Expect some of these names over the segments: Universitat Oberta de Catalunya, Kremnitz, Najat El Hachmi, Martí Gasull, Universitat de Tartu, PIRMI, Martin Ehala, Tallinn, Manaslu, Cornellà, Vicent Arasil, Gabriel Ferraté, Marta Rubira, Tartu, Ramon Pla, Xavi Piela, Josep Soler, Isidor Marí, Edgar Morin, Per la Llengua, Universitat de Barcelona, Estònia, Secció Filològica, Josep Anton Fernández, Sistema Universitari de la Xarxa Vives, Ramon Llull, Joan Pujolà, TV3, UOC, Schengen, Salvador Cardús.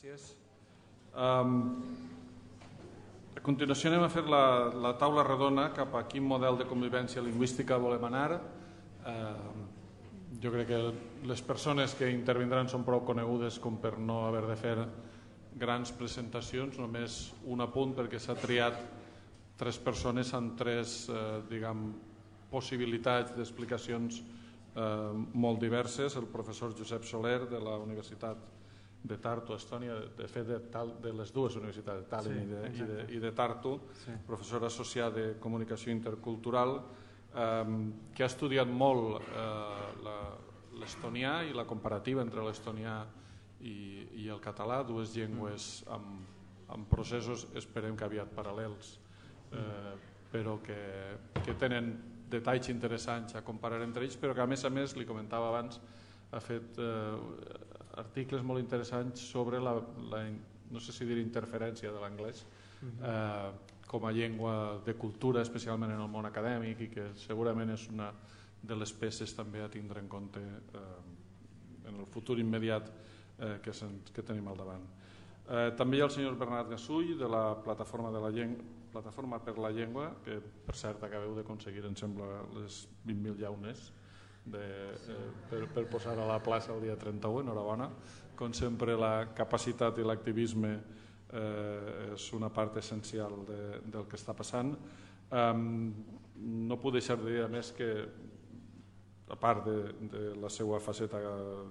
Gràcies. A continuació anem a fer la taula redona cap a quin model de convivència lingüística volem anar. Jo crec que les persones que intervindran són prou conegudes com per no haver de fer grans presentacions, només un apunt perquè s'ha triat tres persones amb tres possibilitats d'explicacions molt diverses. El professor Josep Soler de la Universitat de Tartu, Estònia, de fet de les dues universitats, de Tallinn i de Tartu, professor associat de Comunicació Intercultural, que ha estudiat molt l'estonià i la comparativa entre l'estonià i el català, dues llengües amb processos, esperem que aviat paral·lels, però que tenen detalls interessants a comparar entre ells, però que a més, li comentava abans, ha fet articles molt interessants sobre la, no sé si dir interferència de l'anglès com a llengua de cultura, especialment en el món acadèmic, i que segurament és una de les peces també a tindre en compte en el futur immediat que tenim al davant. També hi ha el senyor Bernat Gasull de la Plataforma per la Llengua, que per cert acabeu d'aconseguir, em sembla, les 20.000 llaunes per posar a la plaça el dia 31, enhorabona. Com sempre, la capacitat i l'activisme és una part essencial del que està passant. No puc deixar de dir, a més, que a part de la seva faceta,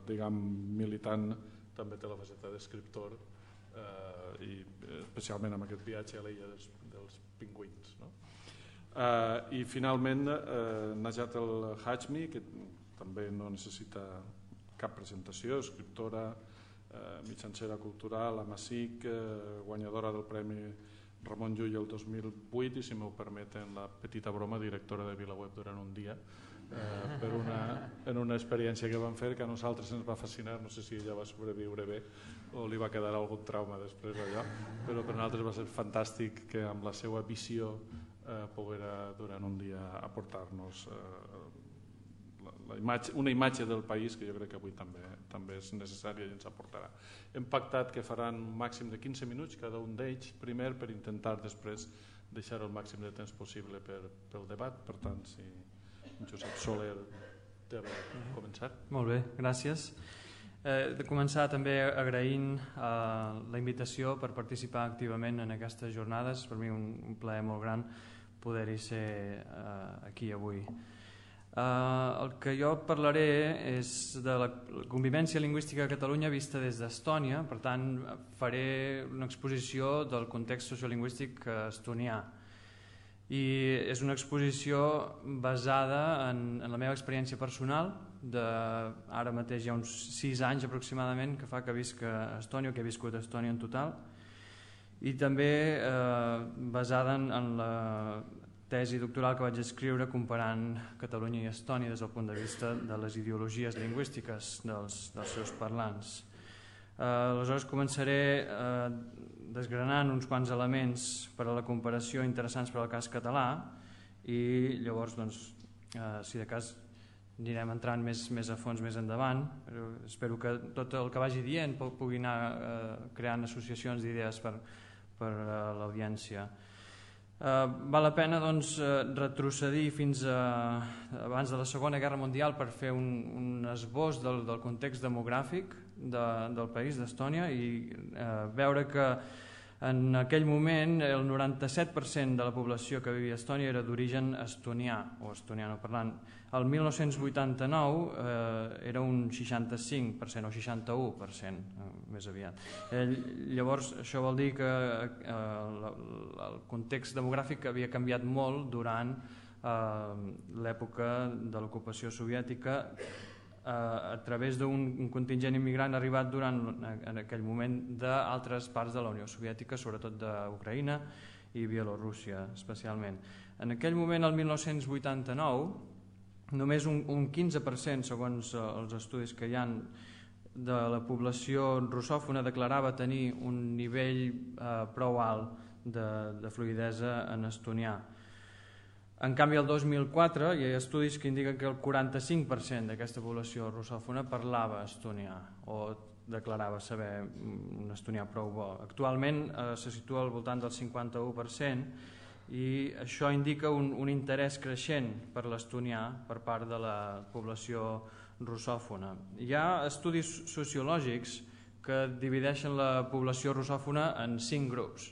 diguem, militant, també té la faceta d'escriptor, i especialment amb aquest viatge a l'illa dels pingüins. I finalment Najat El Hachmi, que també no necessita cap presentació, escriptora, mitjancera cultural, amacic, guanyadora del Premi Ramon Llull el 2008 i, si m'ho permeten la petita broma, directora de VilaWeb durant un dia, en una experiència que vam fer que a nosaltres ens va fascinar, no sé si ella va sobreviure bé o li va quedar algun trauma després d'allò, però per nosaltres va ser fantàstic que amb la seva visió poder durant un dia aportar-nos una imatge del país que jo crec que avui també és necessària i ens aportarà. Hem pactat que faran un màxim de 15 minuts cada un d'ells, primer per intentar després deixar el màxim de temps possible pel debat. Per tant, si Josep Soler té a començar. Molt bé, gràcies. De començar també agraint la invitació per participar activament en aquestes jornades. Per mi un plaer molt gran poder-hi ser aquí avui. El que jo parlaré és de la convivència lingüística a Catalunya vista des d'Estònia. Per tant, faré una exposició del context sociolingüístic estonià. I és una exposició basada en la meva experiència personal. Ara mateix hi ha uns 6 anys aproximadament que fa que visc a Estònia, que he viscut a Estònia en total, i també basada en la tesi doctoral que vaig escriure comparant Catalunya i Estònia des del punt de vista de les ideologies lingüístiques dels seus parlants. Aleshores començaré desgranant uns quants elements per a la comparació interessants per al cas català i llavors, si de cas, anirem entrant més a fons més endavant. Espero que tot el que vagi dient pugui anar creant associacions d'idees per a l'audiència. Val la pena retrocedir fins abans de la Segona Guerra Mundial per fer un esbós del context demogràfic del país d'Estònia i veure que en aquell moment el 97% de la població que vivia a Estònia era d'origen estonià o estonianoparlant. El 1989 era un 65% o 61%, més aviat. Llavors, això vol dir que el context demogràfic havia canviat molt durant l'època de l'ocupació soviètica a través d'un contingent immigrant arribat en aquell moment d'altres parts de la Unió Soviètica, sobretot d'Ucraïna i Bielorússia, especialment. En aquell moment, el 1989, només un 15%, segons els estudis que hi ha, de la població russòfona declarava tenir un nivell prou alt de fluïdesa en estonià. En canvi, el 2004 hi ha estudis que indiquen que el 45% d'aquesta població russòfona parlava estonià o declarava saber un estonià prou bo. Actualment se situa al voltant del 51% i això indica un interès creixent per l'estonià per part de la població russòfona. Hi ha estudis sociològics que divideixen la població russòfona en 5 grups,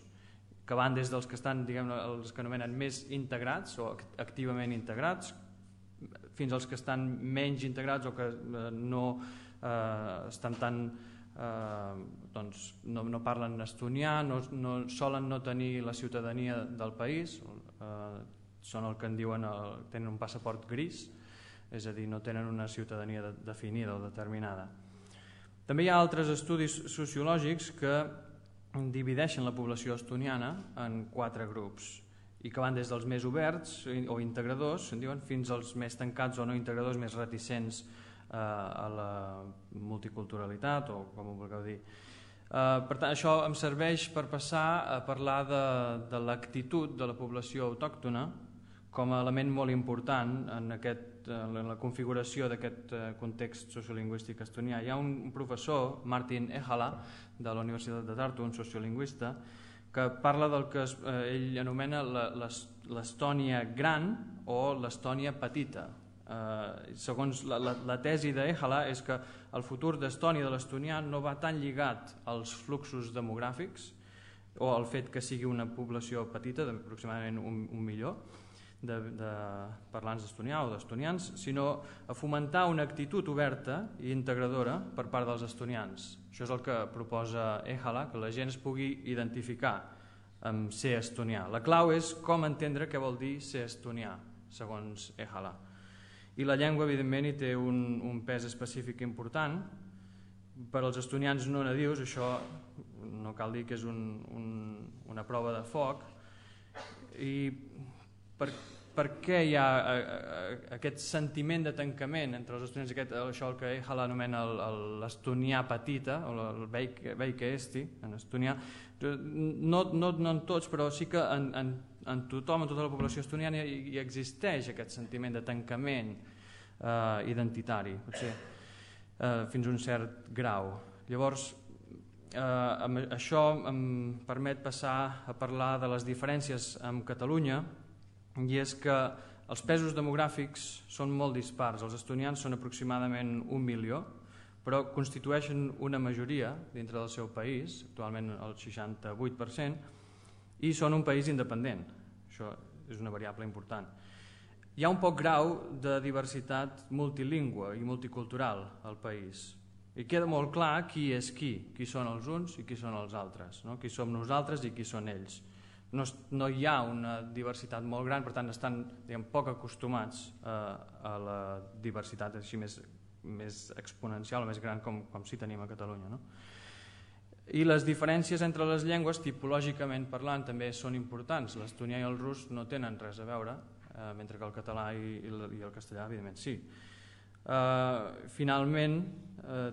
que van des dels que estan, diguem-ne, els que anomenen més integrats o activament integrats, fins als que estan menys integrats o que no estan tan... doncs no parlen estonià, solen no tenir la ciutadania del país, són el que en diuen, tenen un passaport gris, és a dir, no tenen una ciutadania definida o determinada. També hi ha altres estudis sociològics que divideixen la població estoniana en 4 grups i que van des dels més oberts o integradors fins als més tancats o no integradors, més reticents a la multiculturalitat o com ho vulgueu dir. Per tant, això em serveix per passar a parlar de l'actitud de la població autòctona com a element molt important en la configuració d'aquest context sociolingüístic estonià. Hi ha un professor, Martin Ehala, de la Universitat de Tartu, un sociolingüista, que parla del que ell anomena l'Estònia gran o l'Estònia petita. Segons la tesi d'Ehala és que el futur d'Estònia i de l'estonià no va tan lligat als fluxos demogràfics o al fet que sigui una població petita, d'aproximadament 1 milió, de parlants d'estonià o d'estonians, sinó a fomentar una actitud oberta i integradora per part dels estonians. Això és el que proposa Ehala, que la gent es pugui identificar amb ser estonià. La clau és com entendre què vol dir ser estonià, segons Ehala. I la llengua, evidentment, hi té un pes específic important. Per als estonians no nadius, això no cal dir que és una prova de foc. I per què hi ha aquest sentiment de tancament entre els estonians, això el que Ehala anomena l'estonià petita, o el veike esti, en estonià, no en tots, però sí que en tothom, en tota la població estoniana, hi existeix aquest sentiment de tancament identitari, potser fins a un cert grau. Llavors, això em permet passar a parlar de les diferències amb Catalunya, i és que els pesos demogràfics són molt dispars. Els estonians són aproximadament 1 milió, però constitueixen una majoria dintre del seu país, actualment el 68%, i són un país independent. Això és una variable important. Hi ha un poc grau de diversitat multilingüe i multicultural al país. I queda molt clar qui és qui són els uns i qui són els altres, qui som nosaltres i qui són ells. No hi ha una diversitat molt gran, per tant estan poc acostumats a la diversitat així més exponencial o més gran com si tenim a Catalunya. I les diferències entre les llengües, tipològicament parlant, també són importants. L'estonià i el rus no tenen res a veure, mentre que el català i el castellà, evidentment, sí. Finalment,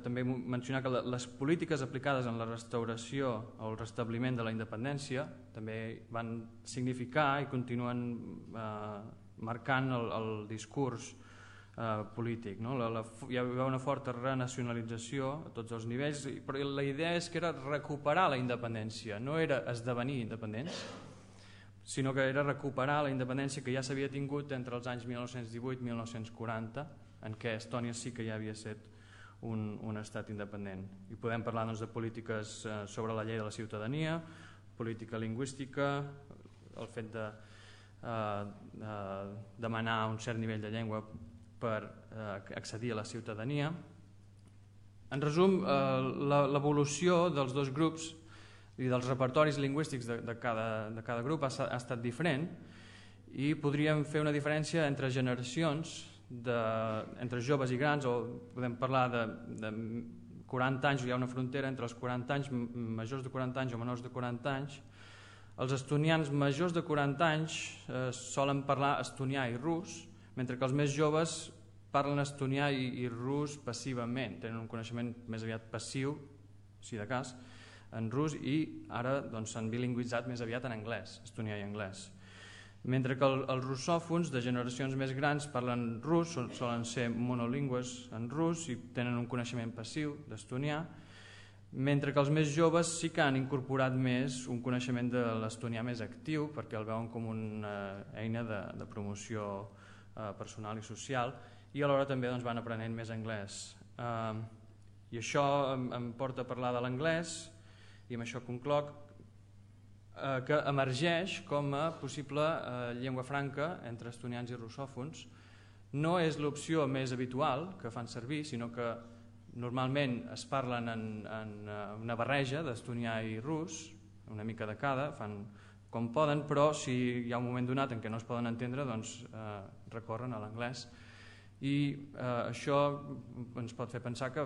també mencionar que les polítiques aplicades en la restauració o el restabliment de la independència també van significar i continuen marcant el discurs polític. Hi va una forta renacionalització a tots els nivells, però la idea és que era recuperar la independència, no era esdevenir independents, sinó que era recuperar la independència que ja s'havia tingut entre els anys 1918 i 1940, en què Estònia sí que ja havia estat un estat independent. I podem parlar de polítiques sobre la llei de la ciutadania, política lingüística, el fet de demanar un cert nivell de llengua per accedir a la ciutadania. En resum, l'evolució dels dos grups i dels repertoris lingüístics de cada grup ha estat diferent i podríem fer una diferència entre generacions, entre joves i grans, o podem parlar de 40 anys, hi ha una frontera entre els 40 anys, majors de 40 anys o menors de 40 anys. Els estonians majors de 40 anys solen parlar estonià i rus, mentre que els més joves parlen estonià i rus passivament, tenen un coneixement més aviat passiu, si de cas, en rus, i ara s'han bilingüitzat més aviat en anglès, estonià i anglès. Mentre que els russòfons de generacions més grans parlen rus, solen ser monolingües en rus i tenen un coneixement passiu d'estonià, mentre que els més joves sí que han incorporat més un coneixement de l'estonià més actiu, perquè el veuen com una eina de promoció personal i social, i alhora també van aprenent més anglès. I això em porta a parlar de l'anglès, i amb això concloc, que emergeix com a possible llengua franca entre estonians i russòfons. No és l'opció més habitual que fan servir, sinó que normalment es parlen en una barreja d'estonià i rus, una mica de cada, fan com poden, però si hi ha un moment donat en què no es poden entendre, doncs recorren a l'anglès. I això ens pot fer pensar que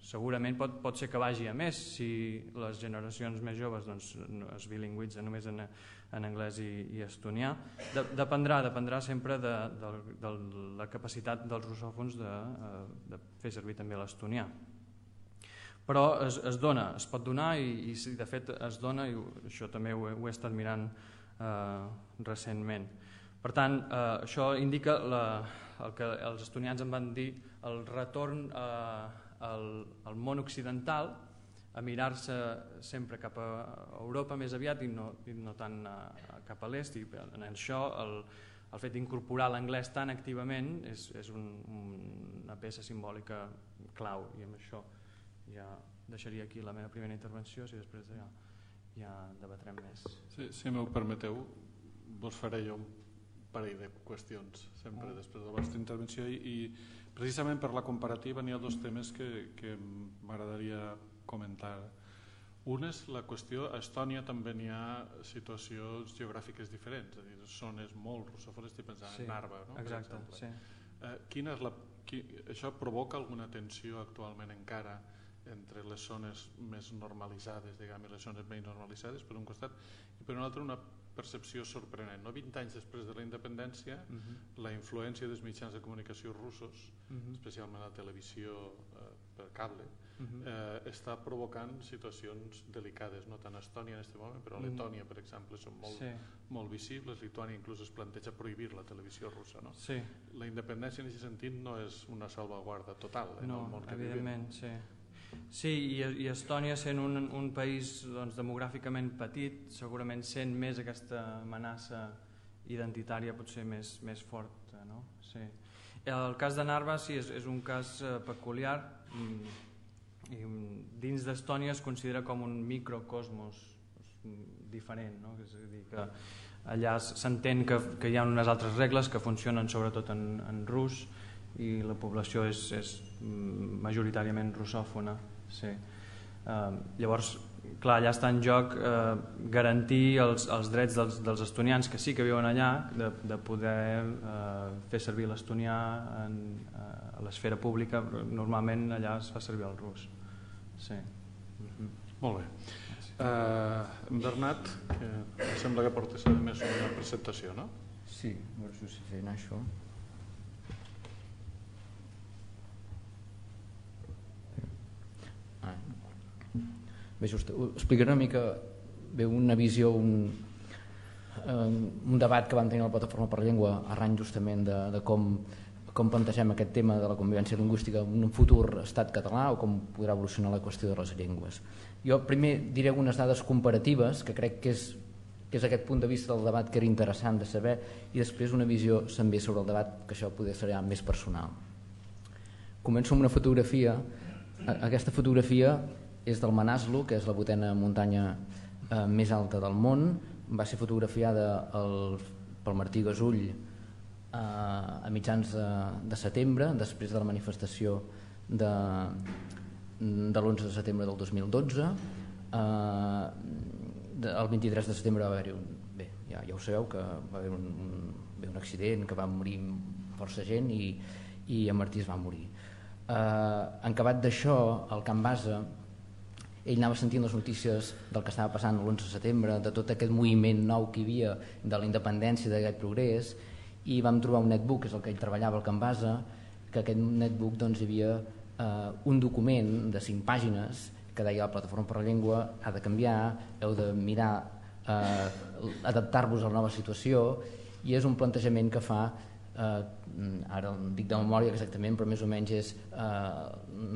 segurament pot ser que vagi a més si les generacions més joves es bilingüitzen només en anglès i estonià. Dependrà sempre de la capacitat dels russòfons de fer servir també l'estonià. Però es dona, es pot donar i de fet es dona, i això també ho he estat mirant recentment. Per tant, això indica el que els estonians en van dir el retorn al món occidental, a mirar-se sempre cap a Europa més aviat i no tant cap a l'est. I en això el fet d'incorporar l'anglès tan activament és una peça simbòlica clau. I amb això ja deixaria aquí la meva primera intervenció, si després ja debatrem més. Si m'ho permeteu, vos faré jo parell de qüestions sempre després de la vostra intervenció, i precisament per la comparativa n'hi ha dos temes que m'agradaria comentar. Un és la qüestió, a Estònia també n'hi ha situacions geogràfiques diferents, és a dir, zones molt russòfones, estic pensant en Narva, per exemple. Això provoca alguna tensió actualment encara entre les zones més normalitzades, diguem, i les zones menys normalitzades, per un costat, i per un altre una percepció sorprenent. 20 anys després de la independència, la influència dels mitjans de comunicació russos, especialment la televisió per cable, està provocant situacions delicades, no tant a Estònia en aquest moment, però a Letònia, per exemple, són molt visibles. Lituània inclús es planteja prohibir la televisió russa. La independència en aquest sentit no és una salvaguarda total en el món que vivim. Sí, i Estònia, sent un país demogràficament petit, segurament sent més aquesta amenaça identitària potser més forta. El cas de Narva és un cas peculiar. Dins d'Estònia es considera com un microcosmos diferent. Allà s'entén que hi ha unes altres regles que funcionen sobretot en rus, i la població és majoritàriament russòfona. Llavors, clar, allà està en joc garantir els drets dels estonians que sí que viuen allà, de poder fer servir l'estonià a l'esfera pública. Normalment allà es fa servir el rus. Molt bé. Bernat, em sembla que portes a més una presentació, no? Sí, vols fer això? Bé, explicaré una mica una visió, un debat que vam tenir a la Plataforma per la Llengua arran justament de com plantegem aquest tema de la convivència lingüística en un futur estat català o com podrà evolucionar la qüestió de les llengües. Jo primer diré algunes dades comparatives que crec que és aquest punt de vista del debat que era interessant de saber, i després una visió també sobre el debat, que això podria ser més personal. Començo amb una fotografia. Aquesta fotografia és del Manaslu, que és la 8ª muntanya més alta del món. Va ser fotografiada pel Martí Gasull a mitjans de setembre, després de la manifestació de l'11 de setembre del 2012. El 23 de setembre va haver-hi un accident que va morir força gent i en Martí es va morir. En acabat d'això, al Camp Basa, ell anava sentint les notícies del que estava passant l'11 de setembre, de tot aquest moviment nou que hi havia, de la independència, d'aquest progrés, i vam trobar un netbook, que és el que ell treballava al Camp Basa, que aquest netbook hi havia un document de 5 pàgines que deia la Plataforma per la Llengua ha de canviar, heu de mirar, adaptar-vos a la nova situació, i és un plantejament que fa ara en dic de memòria exactament, però més o menys és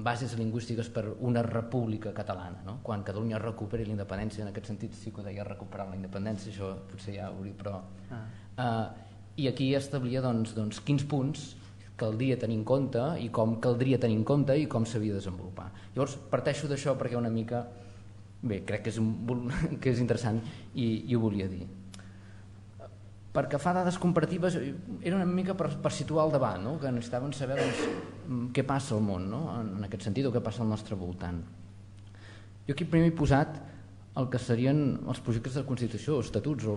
bases lingüístiques per una república catalana, quan Catalunya recuperi la independència. En aquest sentit sí que ho deia, recuperar la independència, això potser ja hauria, però... I aquí establia quins punts caldria tenir en compte i com caldria tenir en compte i com s'havia de desenvolupar. Llavors parteixo d'això perquè una mica, bé, crec que és interessant i ho volia dir. Perquè fa dades comparatives era una mica per situar al davant, que necessitàvem saber què passa al món, en aquest sentit, o què passa al nostre voltant. Jo aquí primer he posat el que serien els projectes de Constitució, estatuts, o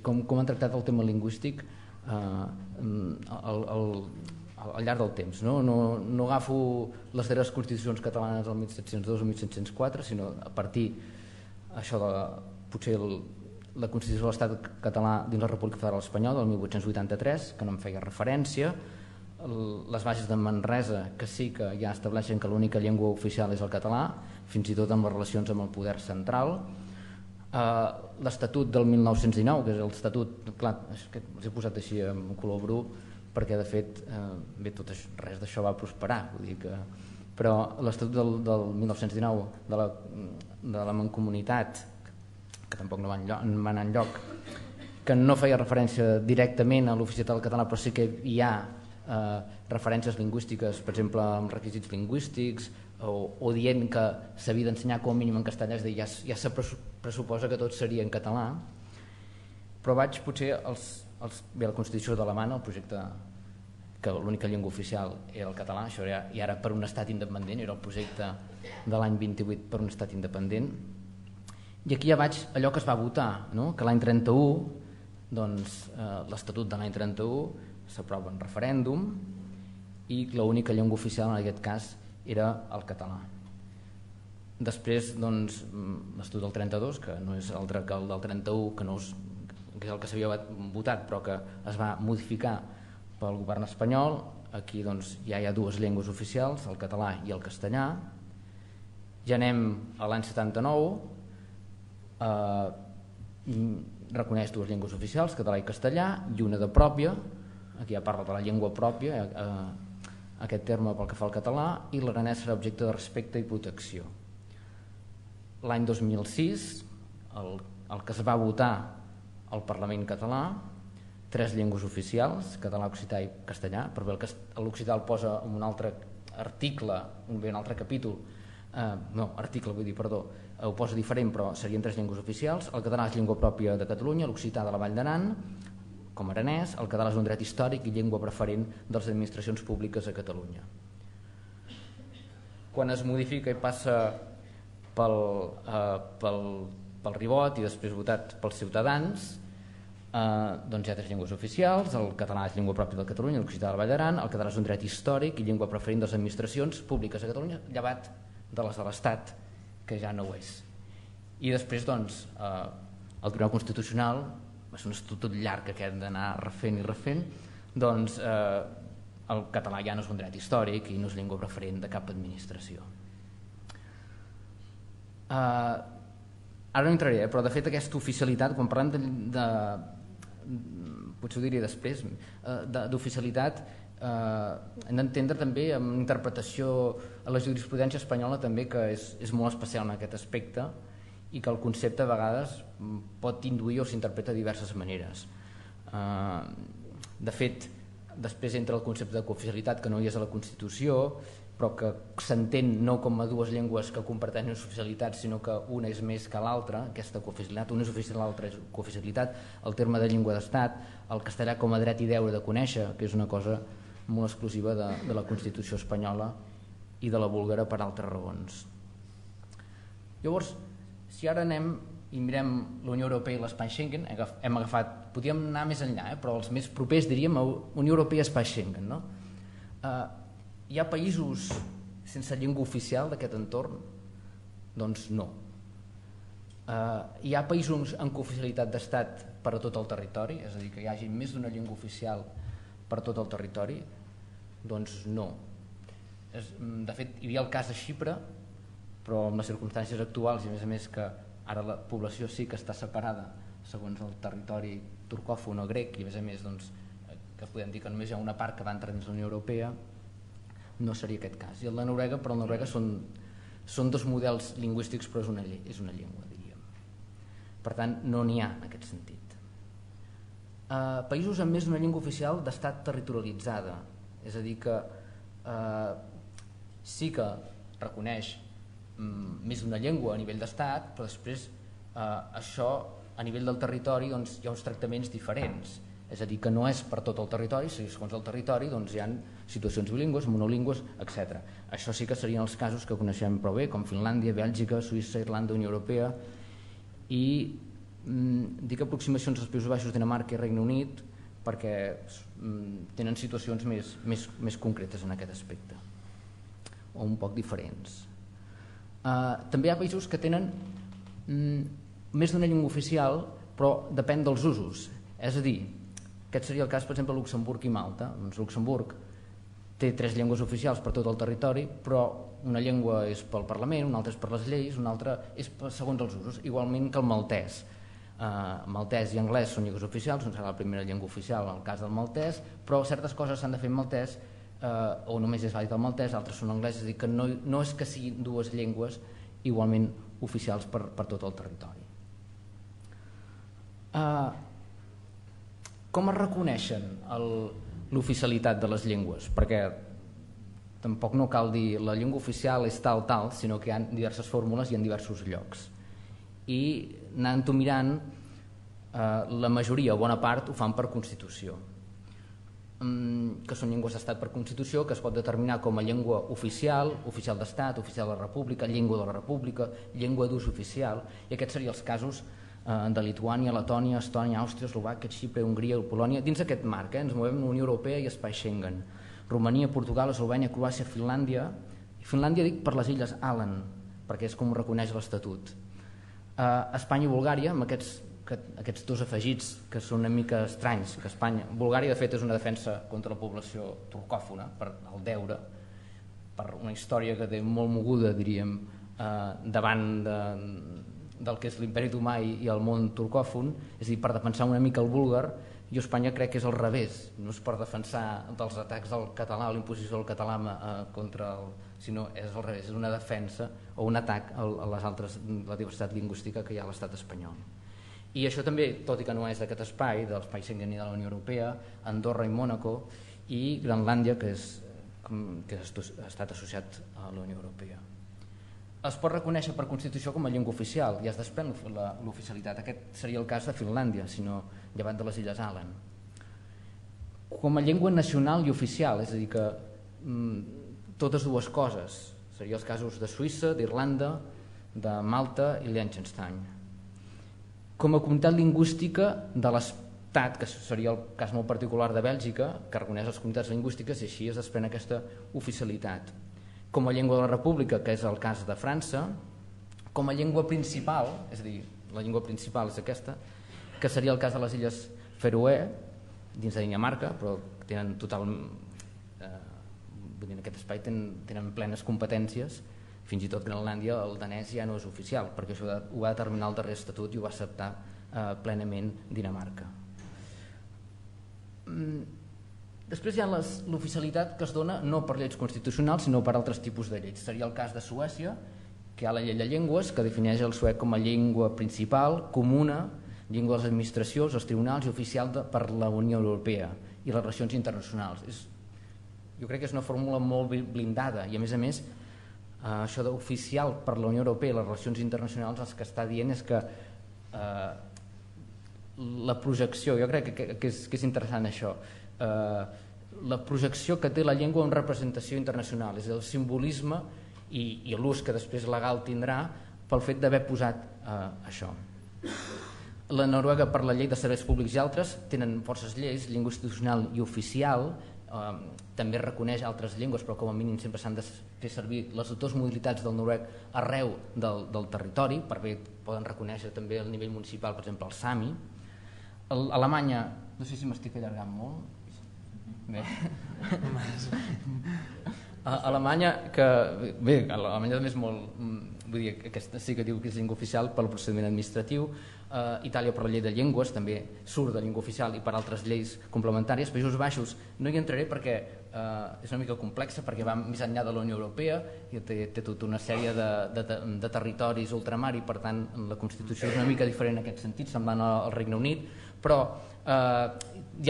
com han tractat el tema lingüístic al llarg del temps. No agafo les darreres Constitucions catalanes del 1702 o 1704, sinó a partir això de potser la Constitució de l'Estat català dins la República Federal Espanyola del 1883, que no em feia referència, les bases de Manresa, que sí que ja estableixen que l'única llengua oficial és el català, fins i tot amb les relacions amb el poder central, l'Estatut del 1919, que és l'Estatut, clar, els he posat així en color bru, perquè de fet res d'això va prosperar, però l'Estatut del 1919 de la Mancomunitat, que tampoc no va anar enlloc, que no feia referència directament a l'oficialitat del català, però sí que hi ha referències lingüístiques, per exemple, amb requisits lingüístics, o dient que s'havia d'ensenyar com a mínim en castellà, és a dir, ja se pressuposa que tot seria en català, però vaig potser a la Constitució de l'Alemanya, el projecte que l'única llengua oficial era el català, això i ara per un estat independent, era el projecte de l'any 28 per un estat independent. I aquí ja vaig a allò que es va votar, que l'any 31, l'Estatut de l'any 31 s'aprova en referèndum i l'única llengua oficial en aquest cas era el català. Després l'Estatut del 32, que no és altre que el del 31, que és el que s'havia votat però que es va modificar pel govern espanyol, aquí ja hi ha dues llengües oficials, el català i el castellà. Ja anem a l'any 79, reconeix dues llengües oficials, català i castellà, i una de pròpia, aquí ja parla de la llengua pròpia, aquest terme pel que fa al català, i l'aranès serà objecte de respecte i protecció. L'any 2006, el que es va votar al Parlament català, tres llengües oficials, català, occità i castellà, però bé, l'occità el posa en un altre article, en un altre capítol, no, article vull dir, perdó, ho posa diferent però serien tres llengües oficials. El català és llengua pròpia de Catalunya, l'occità de la Vall d'Aran com aranès, el català és un dret històric i llengua preferent de les administracions públiques a Catalunya. Quan es modifica i passa pel ribot i després votat pels ciutadans, doncs hi ha tres llengües oficials, el català és llengua pròpia de Catalunya, l'occità de la Vall d'Aran, el català és un dret històric i llengua preferent de les administracions públiques a Catalunya, llevat de les de l'Estat, que ja no ho és. I després, doncs, el Tribunal Constitucional, és un estatut tot llarg que hem d'anar refent i refent, doncs el català ja no és un dret històric i no és llengua preferent de cap administració. Ara no entraré, però de fet aquesta oficialitat, quan parlem de... potser ho diré després, d'oficialitat, hem d'entendre també amb interpretació a la jurisprudència espanyola també, que és molt especial en aquest aspecte i que el concepte a vegades pot induir o s'interpreta de diverses maneres. De fet, després entra el concepte de cooficialitat, que no hi és a la Constitució però que s'entén no com a dues llengües que comparteixen oficialitat, sinó que una és més que l'altra, aquesta cooficialitat, una és oficial, l'altra és cooficialitat, el terme de llengua d'estat, el castellà com a dret i deure de conèixer, que és una cosa molt exclusiva de la Constitució espanyola i de la búlgara per altres raons. Llavors, si ara anem i mirem la Unió Europea i l'Espai Schengen, hem agafat, podíem anar més enllà, però els més propers diríem Unió Europea i Espai Schengen. Hi ha països sense llengua oficial d'aquest entorn? Doncs no. Hi ha països amb cooficialitat d'estat per a tot el territori? És a dir, que hi hagi més d'una llengua oficial per tot el territori? Doncs no. De fet, hi havia el cas de Xipre, però amb les circumstàncies actuals i a més que ara la població sí que està separada segons el territori turcòfon o grec i a més que podem dir que només hi ha una part que va entrar dins la Unió Europea, no seria aquest cas. I el de Noruega, però el de Noruega són dos models lingüístics, però és una llengua, diríem. Per tant, no n'hi ha en aquest sentit. Països amb més d'una llengua oficial d'estat territorialitzada, és a dir que sí que reconeix més d'una llengua a nivell d'estat, però després això a nivell del territori hi ha uns tractaments diferents. És a dir, que no és per tot el territori, segons el territori hi ha situacions bilingües, monolingües, etc. Això sí que serien els casos que coneixem prou bé, com Finlàndia, Bèlgica, Suïssa, Irlanda, Unió Europea, i dic aproximacions als Països Baixos, Dinamarca i Regne Unit, perquè tenen situacions més concretes en aquest aspecte, o un poc diferents. També hi ha països que tenen més d'una llengua oficial, però depèn dels usos. És a dir, aquest seria el cas, per exemple, de Luxemburg i Malta. Luxemburg té tres llengües oficials per tot el territori, però una llengua és pel Parlament, una altra és per les lleis, una altra és segons els usos, igualment que el maltès. Maltès i anglès són llengües oficials, no serà la primera llengua oficial en el cas del maltès, però certes coses s'han de fer en maltès, o només és vàlid el maltès, altres són anglès, és a dir, que no és que siguin dues llengües igualment oficials per tot el territori. Com es reconeixen l'oficialitat de les llengües? Perquè tampoc no cal dir la llengua oficial és tal, tal, sinó que hi ha diverses fórmules i en diversos llocs. I anant-ho mirant, la majoria o bona part ho fan per Constitució, que són llengües d'estat per Constitució, que es pot determinar com a llengua oficial, oficial d'estat, oficial de la República, llengua de la República, llengua d'ús oficial, i aquests serien els casos de Lituània, Letònia, Estònia, Àustria, Eslovàquia, Xipre, Hongria, Polònia. Dins d'aquest marc ens movem Unió Europea i Espai Schengen. Romania, Portugal, Eslovènia, Croàcia, Finlàndia. Finlàndia dic per les illes Åland, perquè és com ho reconeix l'Estatut. Espanya i Bulgària, amb aquests dos afegits que són una mica estranys. Bulgària, de fet, és una defensa contra la població turcòfona, per el deure, per una història que té molt moguda, diríem, davant de del que és l'imperi otomà i el món turcòfon, és a dir, per defensar una mica el búlgar, i Espanya crec que és al revés, no és per defensar dels atacs del català o l'imposició del català contra el... sinó és al revés, és una defensa o un atac a la diversitat lingüística que hi ha a l'estat espanyol. I això també, tot i que no és d'aquest espai, dels països Schengen i de la Unió Europea, Andorra i Mònaco, i Groenlàndia, que ha estat associat a la Unió Europea. Es pot reconèixer per Constitució com a llengua oficial i es desprèn l'oficialitat. Aquest seria el cas de Finlàndia, llevat de les illes Åland. Com a llengua nacional i oficial, és a dir, que totes dues coses. Serien els casos de Suïssa, d'Irlanda, de Malta i Liechtenstein. Com a comunitat lingüística de l'Estat, que seria el cas molt particular de Bèlgica, que reconeix les comunitats lingüístiques, i així es desprèn aquesta oficialitat. Com a llengua de la República, que és el cas de França, com a llengua principal, és a dir, la llengua principal és aquesta, que seria el cas de les Illes Feroe, dins de Dinamarca, però tenen total... en aquest espai tenen plenes competències, fins i tot Groenlàndia, el danès ja no és oficial, perquè això ho va determinar el darrer estatut i ho va acceptar plenament Dinamarca. Després hi ha l'oficialitat que es dona no per lleis constitucionals, sinó per altres tipus de lleis. Seria el cas de Suècia, que hi ha la llei de llengües, que defineix el suec com a llengua principal, comuna, llengua de les administracions, els tribunals i oficial per la Unió Europea i les relacions internacionals. Jo crec que és una fórmula molt blindada i, a més, això d'oficial per la Unió Europea i les relacions internacionals el que està dient és que la projecció, jo crec que és interessant això, la projecció que té la llengua en representació internacional, és el simbolisme i l'ús que després legal tindrà pel fet d'haver posat això. La Noruega, per la llei de serveis públics i altres, tenen forces lleis, llengua institucional i oficial, també reconeix altres llengües, però com a mínim sempre s'han de fer servir les dues modalitats del noruec arreu del territori, per bé poden reconèixer també el nivell municipal, per exemple, el sami. Alemanya, no sé si m'estic allargant molt, bé, A Alemanya, que bé, Alemanya també és molt, vull dir, aquesta sí que diu que és llengua oficial pel procediment administratiu. Itàlia per la llei de llengües també surt de llengua oficial i per altres lleis complementàries. Països Baixos no hi entraré perquè és una mica complexa, perquè va més enllà de la Unió Europea i té tota una sèrie de territoris ultramar i per tant la Constitució és una mica diferent en aquest sentit, semblant al Regne Unit, però hi ha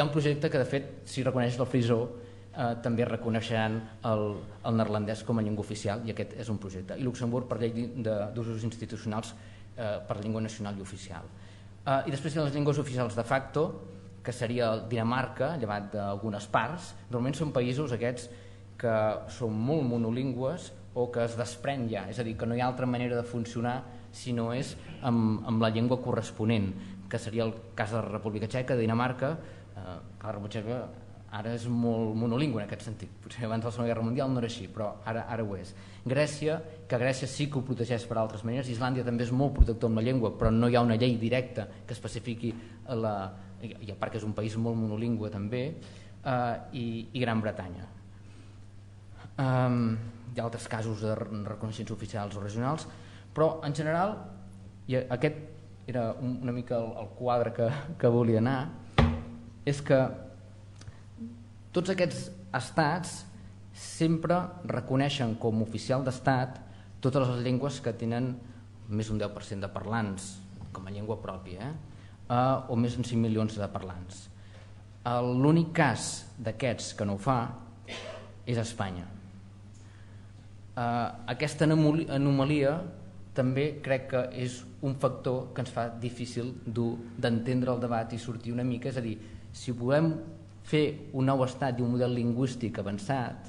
un projecte que de fet si reconeix el frisó també reconeixeran el neerlandès com a llengua oficial i aquest és un projecte. I Luxemburg per llei d'usos institucionals per llengua nacional i oficial. I després hi ha les llengües oficials de facto, que seria Dinamarca, llevat d'algunes parts. Normalment són països aquests que són molt monolingües o que es desprèn ja, és a dir, que no hi ha altra manera de funcionar si no és amb la llengua corresponent, que seria el cas de la República Txeca, de Dinamarca. La República Txeca ara és molt monolingüe en aquest sentit, potser abans de la Segona Guerra Mundial no era així, però ara ho és. Grècia, que Grècia sí que ho protegeix per altres maneres. Islàndia també és molt protector amb la llengua, però no hi ha una llei directa que especifiqui la... i a part que és un país molt monolingüe també, i Gran Bretanya. Hi ha altres casos de reconeixements oficials o regionals, però en general, i aquest era una mica el quadre que volia anar, és que tots aquests estats sempre reconeixen com a oficial d'estat totes les llengües que tenen més d'un 10% de parlants com a llengua pròpia o més d'un 5 milions de parlants. L'únic cas d'aquests que no ho fa és Espanya. Aquesta anomalia també crec que és un factor que ens fa difícil d'entendre el debat i sortir una mica, és a dir, si volem fer un nou estat i un model lingüístic avançat,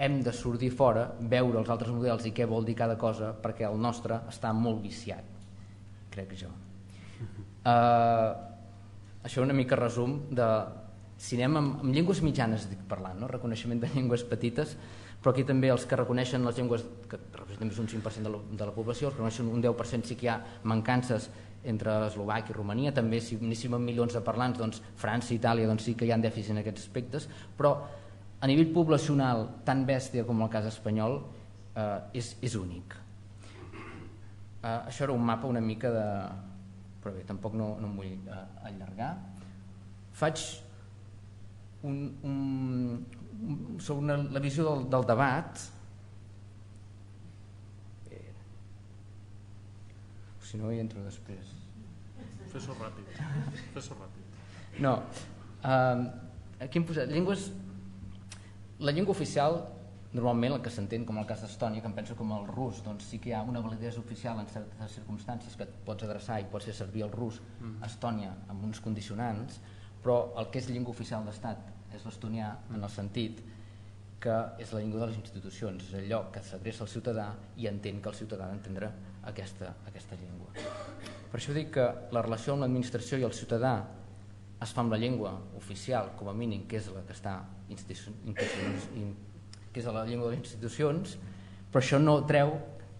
hem de sortir fora, veure els altres models i què vol dir cada cosa, perquè el nostre està molt viciat, crec jo. Això una mica resum de... Si anem amb llengües mitjanes parlant, reconeixement de llengües petites, però aquí també els que reconeixen les llengües, que representen més d'un 5% de la població, els que reconeixen un 10% sí que hi ha mancances entre Eslovàquia i Romania, també si anéssim amb milions de parlants, doncs França i Itàlia doncs sí que hi ha dèficit en aquests aspectes, però a nivell poblacional tan bèstia com el cas espanyol és únic. Això era un mapa una mica de... però bé, tampoc no em vull allargar. Faig sobre la visió del debat. Si no hi entro després. Fes-ho ràpid. No. Aquí hem posat llengües... La llengua oficial, normalment la que s'entén com el cas d'Estònia, que em penso com el rus, doncs sí que hi ha una validesa oficial en certes circumstàncies que et pots adreçar i pots fer servir el rus a Estònia amb uns condicionants, però el que és llengua oficial d'estat és l'estonià en el sentit que és la llengua de les institucions, és el lloc que s'adreça al ciutadà i entén que el ciutadà entendrà aquesta llengua. Per això dic que la relació amb l'administració i el ciutadà es fa amb la llengua oficial, com a mínim, que és la que està que és la llengua de les institucions, però això no treu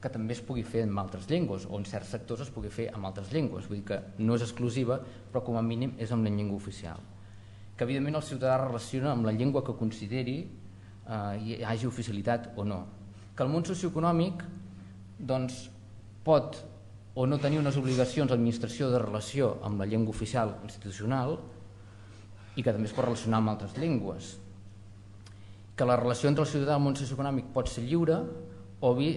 que també es pugui fer amb altres llengües o en certs sectors es pugui fer amb altres llengües. Vull dir que no és exclusiva, però com a mínim és amb la llengua oficial. Que evidentment el ciutadà relaciona amb la llengua que consideri hi hagi oficialitat o no. Que el món socioeconòmic, doncs, pot o no tenir unes obligacions d'administració de relació amb la llengua oficial institucional i que també es pot relacionar amb altres llengües. Que la relació entre el ciutadà i el món socioeconòmic pot ser lliure o bé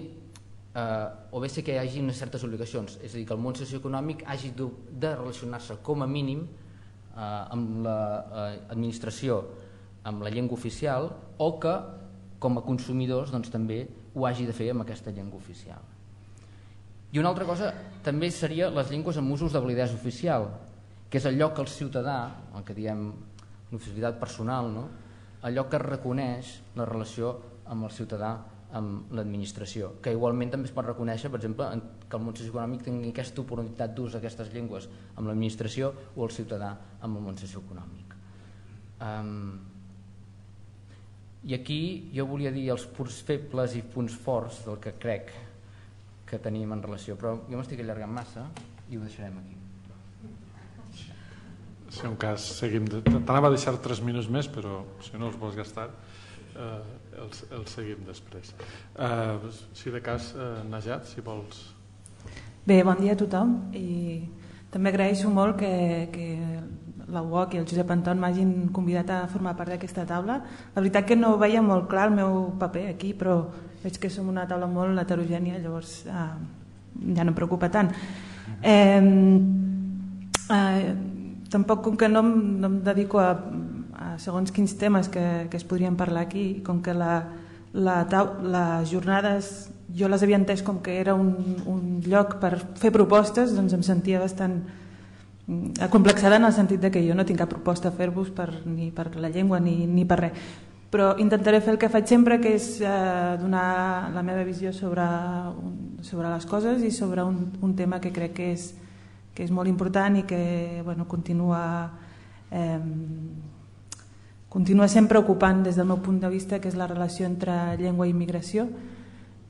ser que hi hagi unes certes obligacions, és a dir, que el món socioeconòmic hagi de relacionar-se com a mínim amb l'administració, amb la llengua oficial, o que com a consumidors també ho hagi de fer amb aquesta llengua oficial. I una altra cosa també seria les llengües amb usos de validesa oficial, que és allò que el ciutadà, el que diem l'oficialitat personal, allò que reconeix la relació amb el ciutadà, amb l'administració, que igualment també es pot reconèixer, per exemple, que el món socioeconòmic tingui aquesta oportunitat d'ús d'aquestes llengües amb l'administració o el ciutadà amb el món socioeconòmic. I aquí jo volia dir els punts febles i punts forts del que crec que tenim en relació, però jo m'estic allargant massa i ho deixarem aquí. Si en un cas seguim... T'anava a deixar 3 minuts més, però si no els vols gastar. els seguim després. Si de cas, Najat, si vols... Bé, bon dia a tothom i també agraeixo molt que la UOC i el Josep Anton m'hagin convidat a formar part d'aquesta taula. La veritat que no veia molt clar el meu paper aquí, però veig que som una taula molt heterogènia, llavors ja no em preocupa tant. Tampoc, com que no em dedico a segons quins temes que es podrien parlar aquí, com que les jornades jo les havia entès com que era un lloc per fer propostes, doncs em sentia bastant acomplexada en el sentit que jo no tinc cap proposta a fer-vos ni per la llengua ni per res. Però intentaré fer el que faig sempre, que és donar la meva visió sobre les coses i sobre un tema que crec que és molt important i que continua sempre ocupant des del meu punt de vista, que és la relació entre llengua i immigració,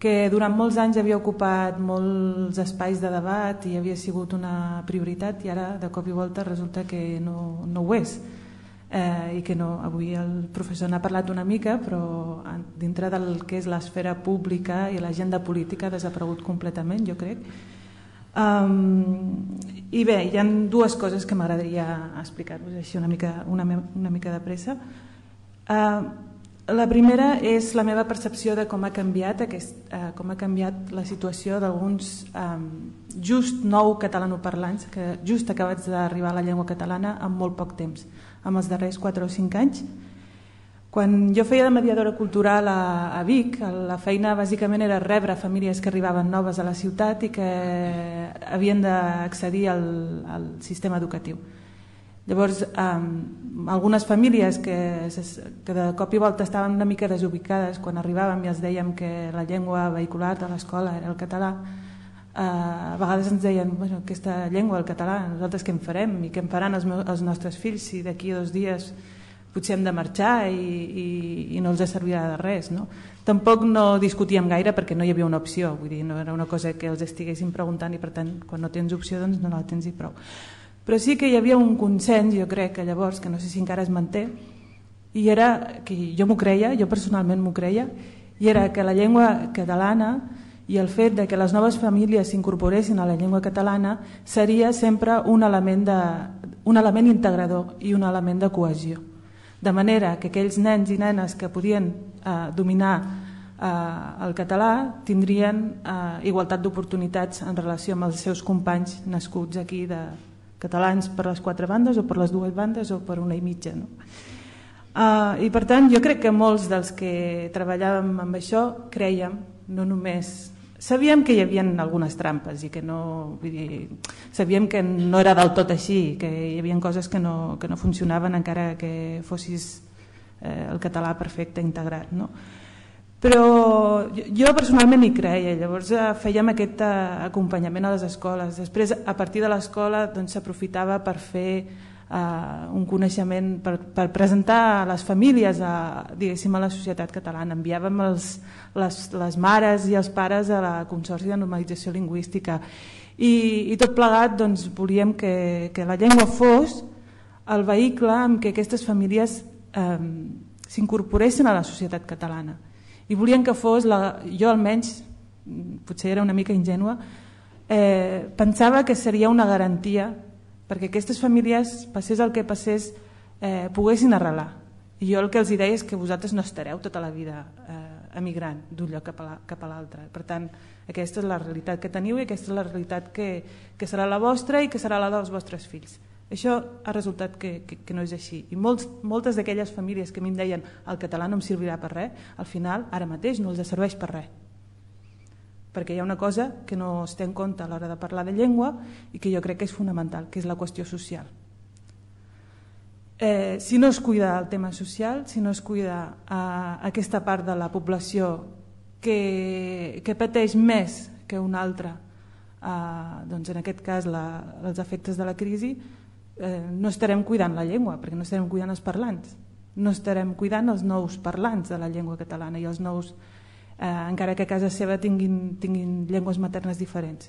que durant molts anys havia ocupat molts espais de debat i havia sigut una prioritat i ara de cop i volta resulta que no ho és. I que no, avui el professor n'ha parlat una mica, però dintre del que és l'esfera pública i l'agenda política ha desaparegut completament, jo crec. I bé, hi ha dues coses que m'agradaria explicar-vos així una mica de pressa. La primera és la meva percepció de com ha canviat la situació d'alguns just nou catalanoparlants que just acabats d'arribar a la llengua catalana en molt poc temps, en els darrers 4 o 5 anys. Quan jo feia de mediadora cultural a Vic, la feina bàsicament era rebre famílies que arribaven noves a la ciutat i que havien d'accedir al sistema educatiu. Llavors, algunes famílies que de cop i volta estaven una mica desubicades quan arribàvem i els dèiem que la llengua vehicular de l'escola era el català, a vegades ens deien aquesta llengua, el català, nosaltres què en farem i què en faran els nostres fills si d'aquí a 2 dies potser hem de marxar i no els servirà de res. Tampoc no discutíem gaire perquè no hi havia una opció, vull dir, no era una cosa que els estiguessin preguntant i per tant quan no tens opció doncs no la tens i prou. Però sí que hi havia un consens, jo crec que llavors, que no sé si encara es manté, i era que jo m'ho creia, jo personalment m'ho creia, i era que la llengua catalana i el fet que les noves famílies s'incorporessin a la llengua catalana seria sempre un element integrador i un element de cohesió. De manera que aquells nens i nenes que podien dominar el català tindrien igualtat d'oportunitats en relació amb els seus companys nascuts aquí, de catalans per les 4 bandes o per les 2 bandes o per una i mitja. I per tant, jo crec que molts dels que treballàvem amb això creiem, no només... Sabíem que hi havia algunes trampes i que no... Sabíem que no era del tot així, que hi havia coses que no funcionaven encara que fossis el català perfecte integrat. Però jo personalment hi creia, llavors fèiem aquest acompanyament a les escoles. Després, a partir de l'escola, s'aprofitava per fer un coneixement, per presentar a les famílies, diguéssim, a la societat catalana. Enviàvem les mares i els pares a la Consorci de Normalització Lingüística i tot plegat doncs volíem que la llengua fos el vehicle amb què aquestes famílies s'incorporessin a la societat catalana i volien que fos, jo almenys, potser era una mica ingènua, pensava que seria una garantia perquè aquestes famílies, passés el que passés, poguessin arrelar. I jo el que els deia és que vosaltres no estareu tota la vida emigrant d'un lloc cap a l'altre. Per tant, aquesta és la realitat que teniu i aquesta és la realitat que serà la vostra i que serà la dels vostres fills. Això ha resultat que no és així. I moltes d'aquelles famílies que a mi em deien el català no em servirà per res, al final, ara mateix, no els serveix per res. Perquè hi ha una cosa que no es té en compte a l'hora de parlar de llengua i que jo crec que és fonamental, que és la qüestió social. Si no es cuida el tema social, si no es cuida aquesta part de la població que pateix més que una altra, doncs en aquest cas els efectes de la crisi, no estarem cuidant la llengua, perquè no estarem cuidant els parlants, no estarem cuidant els nous parlants de la llengua catalana i els nous encara que a casa seva tinguin llengües maternes diferents.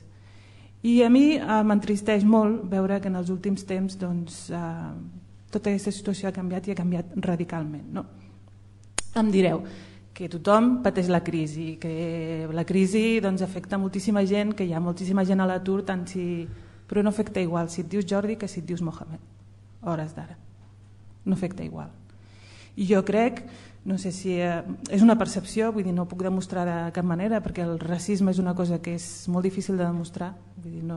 I a mi m'entristeix molt veure que en els últims temps tota aquesta situació ha canviat i ha canviat radicalment. em direu que tothom pateix la crisi, que la crisi afecta moltíssima gent, que hi ha moltíssima gent a l'atur, però no afecta igual si et dius Jordi que si et dius Mohamed, a hores d'ara. No afecta igual. I jo crec, no sé si és una percepció, vull dir, no ho puc demostrar de cap manera, perquè el racisme és una cosa que és molt difícil de demostrar, vull dir,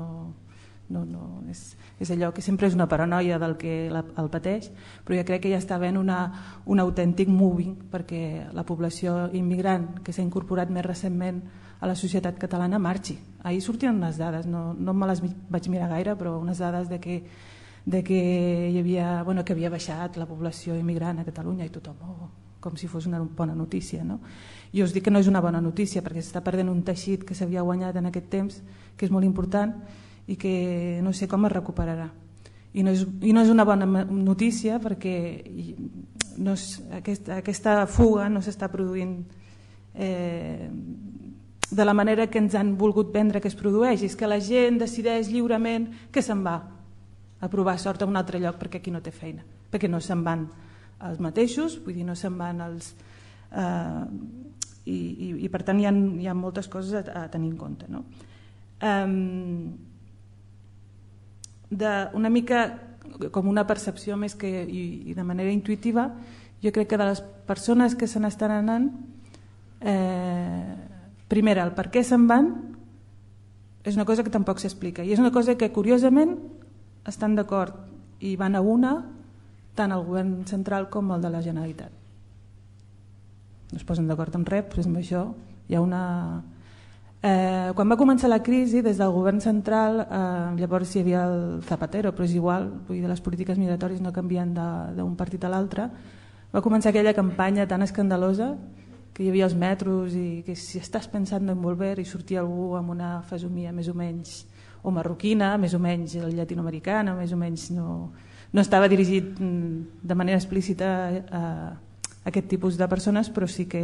és allò que sempre és una paranoia del que el pateix, però jo crec que ja està havent un autèntic moving perquè la població immigrant que s'ha incorporat més recentment a la societat catalana marxi. Ahir sortien unes dades, no me les vaig mirar gaire, però unes dades de que havia baixat la població immigrant a Catalunya i tothom, com si fos una bona notícia. Jo us dic que no és una bona notícia perquè s'està perdent un teixit que s'havia guanyat en aquest temps, que és molt important i que no sé com es recuperarà. I no és una bona notícia perquè aquesta fuga no s'està produint de la manera que ens han volgut vendre que es produeix. És que la gent decideix lliurement que se'n va a provar sort a un altre lloc perquè aquí no té feina, perquè no se'n van els mateixos, vull dir, no se'n van els... I per tant hi ha moltes coses a tenir en compte. Una mica com una percepció més que de manera intuïtiva, jo crec que de les persones que se n'estan anant, primera, el per què se'n van és una cosa que tampoc s'explica i és una cosa que curiosament estan d'acord i van a una tant el govern central com el de la Generalitat. No es posen d'acord amb res, però amb això hi ha una... Quan va començar la crisi, des del govern central, llavors hi havia el Zapatero, però és igual, les polítiques migratòries no canvien d'un partit a l'altre, va començar aquella campanya tan escandalosa que hi havia els metros i que si estàs pensant en volver i sortia algú amb una fesomia més o menys o marroquina, més o menys llatinoamericana, més o menys no estava dirigit de manera explícita a aquest tipus de persones, però sí que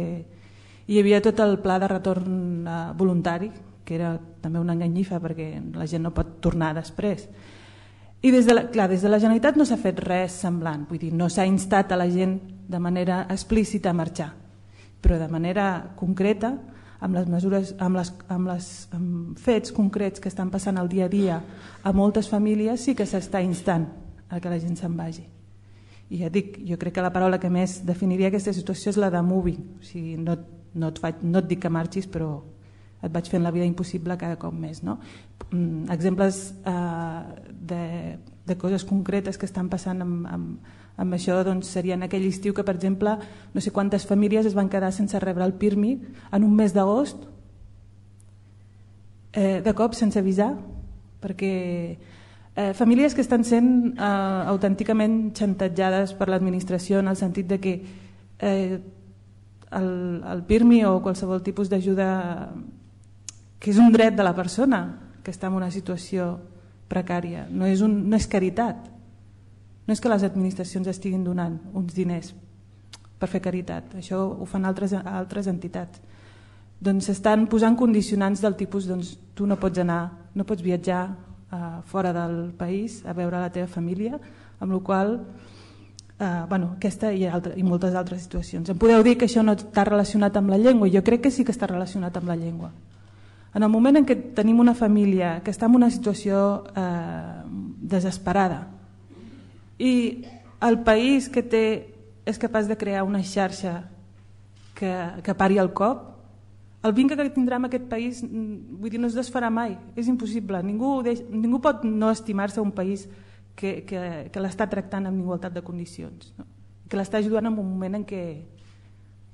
hi havia tot el pla de retorn voluntari, que era també una enganyifa perquè la gent no pot tornar després. I des de la Generalitat no s'ha fet res semblant, vull dir, no s'ha instat a la gent de manera explícita a marxar, però de manera concreta, amb fets concrets que estan passant el dia a dia a moltes famílies, sí que s'està instant a que la gent se'n vagi. I ja dic, jo crec que la paraula que més definiria aquesta situació és la de moving. O sigui, no et dic que marxis, però et vaig fent la vida impossible cada cop més. Exemples de coses concretes que estan passant amb això serien aquell estiu que, per exemple, no sé quantes famílies es van quedar sense rebre el PIRMI en un mes d'agost, de cop, sense avisar, perquè famílies que estan sent autènticament xantatjades per l'administració en el sentit que el PIRMI o qualsevol tipus d'ajuda, que és un dret de la persona que està en una situació precària, no és caritat. No és que les administracions estiguin donant uns diners per fer caritat, això ho fan altres entitats. Doncs s'estan posant condicionants del tipus tu no pots anar, no pots viatjar fora del país a veure la teva família, amb la qual cosa, aquesta i moltes altres situacions. Em podeu dir que això no està relacionat amb la llengua? Jo crec que sí que està relacionat amb la llengua. En el moment en què tenim una família que està en una situació desesperada, i el país que té és capaç de crear una xarxa que pari el cop, el vincle que tindrà en aquest país, vull dir, no es desfarà mai, és impossible. Ningú pot no estimar-se un país que l'està tractant amb igualtat de condicions, que l'està ajudant en un moment en què...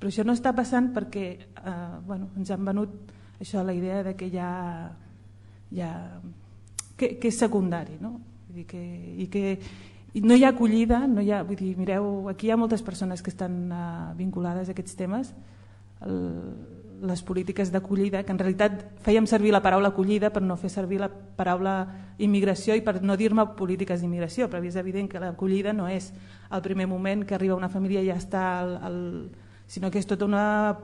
Però això no està passant perquè ens han venut això, la idea que és secundari, i que... no hi ha acollida, mireu, aquí hi ha moltes persones que estan vinculades a aquests temes, les polítiques d'acollida, que en realitat fèiem servir la paraula acollida per no fer servir la paraula immigració i per no dir-me polítiques d'immigració, però és evident que l'acollida no és el primer moment que arriba una família i ja està, sinó que és tota una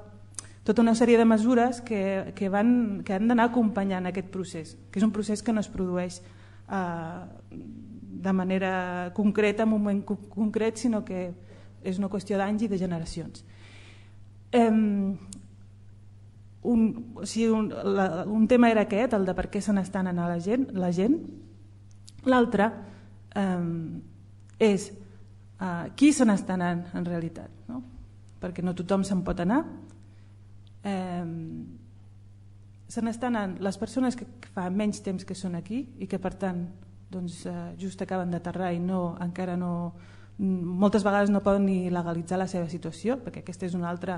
sèrie de mesures que han d'anar acompanyant aquest procés, que és un procés que no es produeix de manera concreta, en un moment concret, sinó que és una qüestió d'anys i de generacions. Un tema era aquest, el de per què se n'estan anant la gent. L'altre és qui se n'està anant en realitat, perquè no tothom se'n pot anar. Se n'estan anant les persones que fa menys temps que són aquí i que per tant just acaben d'aterrar i encara no... moltes vegades no poden ni legalitzar la seva situació, perquè aquesta és una altra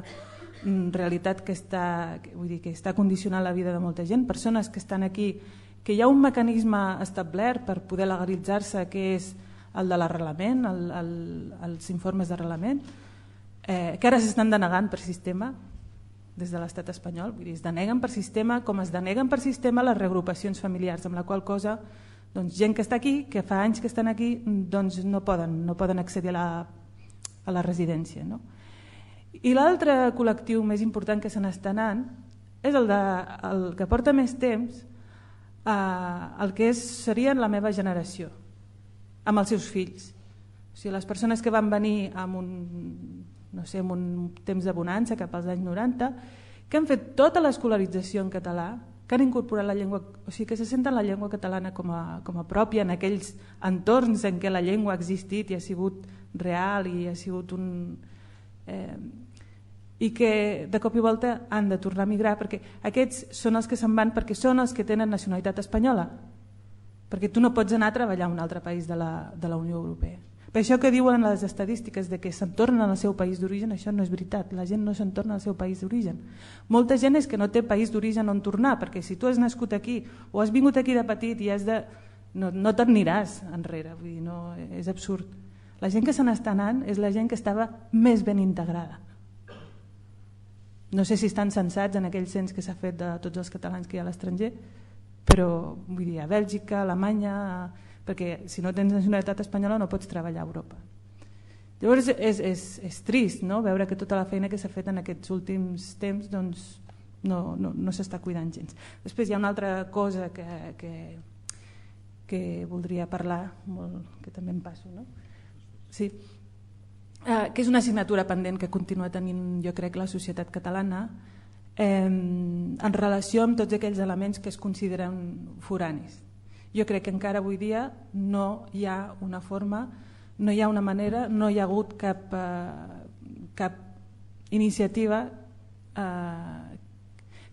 realitat que està condicionant la vida de molta gent. Persones que estan aquí, que hi ha un mecanisme establert per poder legalitzar-se, que és el de l'arrelament, els informes d'arrelament, que ara s'estan denegant per sistema des de l'estat espanyol. Es deneguen per sistema com es deneguen per sistema les reagrupacions familiars, amb la qual cosa gent que està aquí, que fa anys que estan aquí, no poden accedir a la residència. I l'altre col·lectiu més important que se n'està anant és el que porta més temps, el que serien la meva generació, amb els seus fills. Les persones que van venir amb un temps de bonança cap als anys 90, que han fet tota l'escolarització en català, que han incorporat la llengua, o sigui que se senten la llengua catalana com a pròpia en aquells entorns en què la llengua ha existit i ha sigut real i ha sigut un... i que de cop i volta han de tornar a migrar, perquè aquests són els que se'n van perquè són els que tenen nacionalitat espanyola, perquè tu no pots anar a treballar a un altre país de la Unió Europea. Per això que diuen les estadístiques que se'n tornen al seu país d'origen, això no és veritat, la gent no se'n torna al seu país d'origen. Molta gent és que no té país d'origen on tornar, perquè si tu has nascut aquí o has vingut aquí de petit no t'aniràs enrere, és absurd. La gent que se n'està anant és la gent que estava més ben integrada. No sé si estan censats en aquell cens que s'ha fet de tots els catalans que hi ha a l'estranger, però a Bèlgica, Alemanya... perquè si no tens nacionalitat espanyola no pots treballar a Europa. Llavors és trist veure que tota la feina que s'ha fet en aquests últims temps no s'està cuidant gens. Després hi ha una altra cosa que voldria parlar, que també em passo, que és una assignatura pendent que continua tenint, jo crec, la societat catalana en relació amb tots aquells elements que es consideren foranis. Jo crec que encara avui dia no hi ha una forma, no hi ha una manera, no hi ha hagut cap iniciativa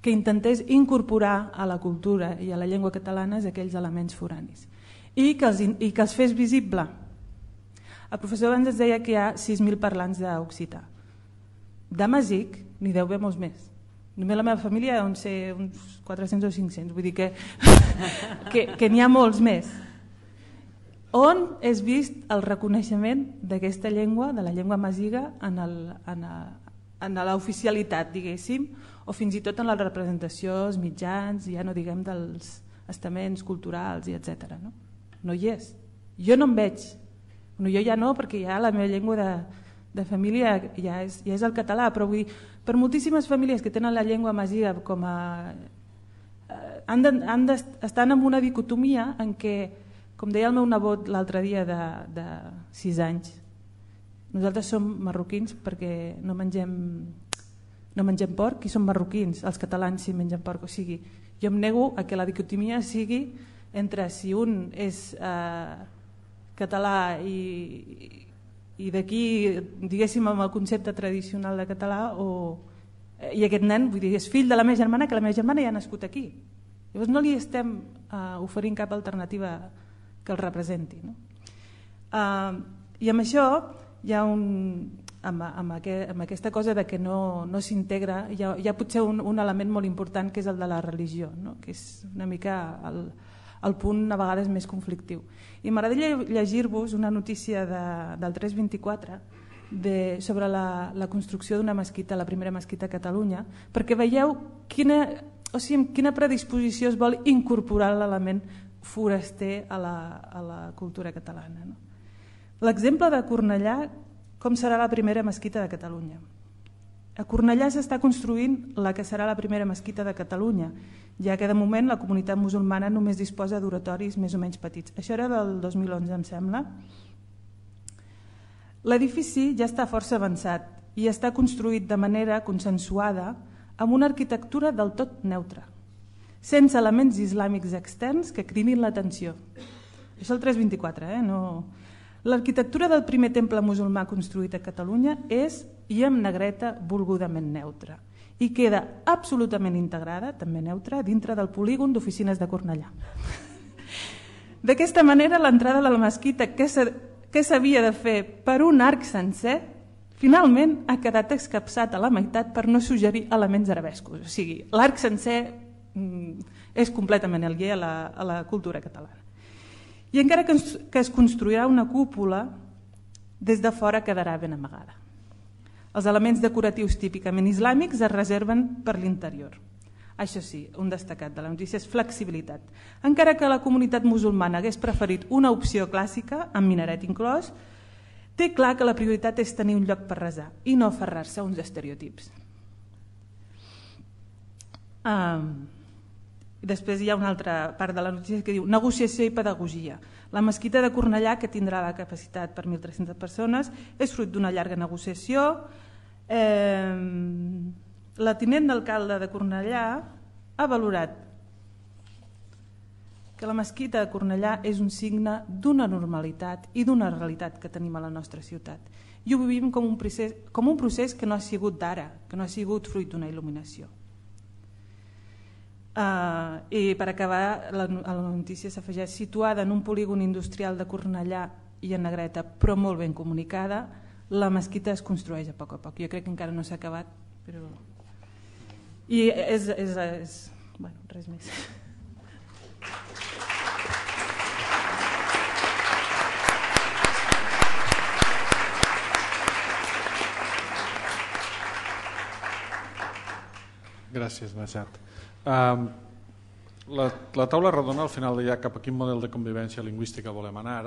que intentés incorporar a la cultura i a la llengua catalana aquells elements foranis i que els fes visible. El professor abans ens deia que hi ha 6.000 parlants d'occità. De masic n'hi deu haver molts més. Només la meva família deuen ser uns 400 o 500, vull dir que n'hi ha molts més. On és vist el reconeixement d'aquesta llengua, de la llengua masiga, en l'oficialitat, diguéssim, o fins i tot en la representació, els mitjans, ja no diguem dels estaments culturals, etc. No hi és. Jo no em veig. Jo ja no, perquè ja la meva llengua de família ja és el català, però vull dir... Per moltíssimes famílies que tenen la llengua masiga com a... estan en una dicotomia en què, com deia el meu nebot l'altre dia de 6 anys, nosaltres som marroquins perquè no mengem porc i som marroquins, els catalans sí mengen porc. O sigui, jo em nego a que la dicotomia sigui entre si un és català i d'aquí, diguéssim, amb el concepte tradicional de català, i aquest nen és fill de la meva germana, que la meva germana ja ha nascut aquí. Llavors no li estem oferint cap alternativa que el representi. I amb això, amb aquesta cosa que no s'integra, hi ha potser un element molt important que és el de la religió, que és una mica el punt a vegades més conflictiu. I m'agradaria llegir-vos una notícia del 324 sobre la construcció d'una mesquita, la primera mesquita a Catalunya, perquè veieu quina predisposició es vol incorporar l'element foraster a la cultura catalana. L'exemple de Cornellà, com serà la primera mesquita de Catalunya. A Cornellà s'està construint la que serà la primera mesquita de Catalunya, ja que de moment la comunitat musulmana només disposa d'oratoris més o menys petits. Això era del 2011, em sembla. L'edifici ja està força avançat i està construït de manera consensuada amb una arquitectura del tot neutra, sense elements islàmics externs que cridin l'atenció. Això és el 324. L'arquitectura del primer temple musulmà construït a Catalunya és, i amb negreta, volgudament neutra i queda absolutament integrada, també neutra, dintre del polígon d'oficines de Cornellà. D'aquesta manera, l'entrada de la mesquita que s'havia de fer per un arc sencer finalment ha quedat escapçat a la meitat per no suggerir elements arabescos. O sigui, l'arc sencer és completament aliè a la cultura catalana. I encara que es construirà una cúpula, des de fora quedarà ben amagada. Els elements decoratius típicament islàmics es reserven per l'interior. Això sí, un destacat de la notícia és flexibilitat. Encara que la comunitat musulmana hagués preferit una opció clàssica, amb minaret inclòs, té clar que la prioritat és tenir un lloc per resar i no aferrar-se a uns estereotips. Després hi ha una altra part de la notícia que diu negociació i pedagogia. La mesquita de Cornellà, que tindrà la capacitat per 1.300 persones, és fruit d'una llarga negociació. La tinent d'alcalde de Cornellà ha valorat que la mesquita de Cornellà és un signe d'una normalitat i d'una realitat que tenim a la nostra ciutat. I ho vivim com un procés que no ha sigut d'ara, que no ha sigut fruit d'una il·luminació. I per acabar, a la notícia s'afegeix situada en un polígon industrial de Cornellà i en negreta, però molt ben comunicada, la mesquita es construeix a poc a poc. Jo crec que encara no s'ha acabat, però... I és... Bueno, res més. Gràcies, Najat. La taula redona al final deia cap a quin model de convivència lingüística volem anar.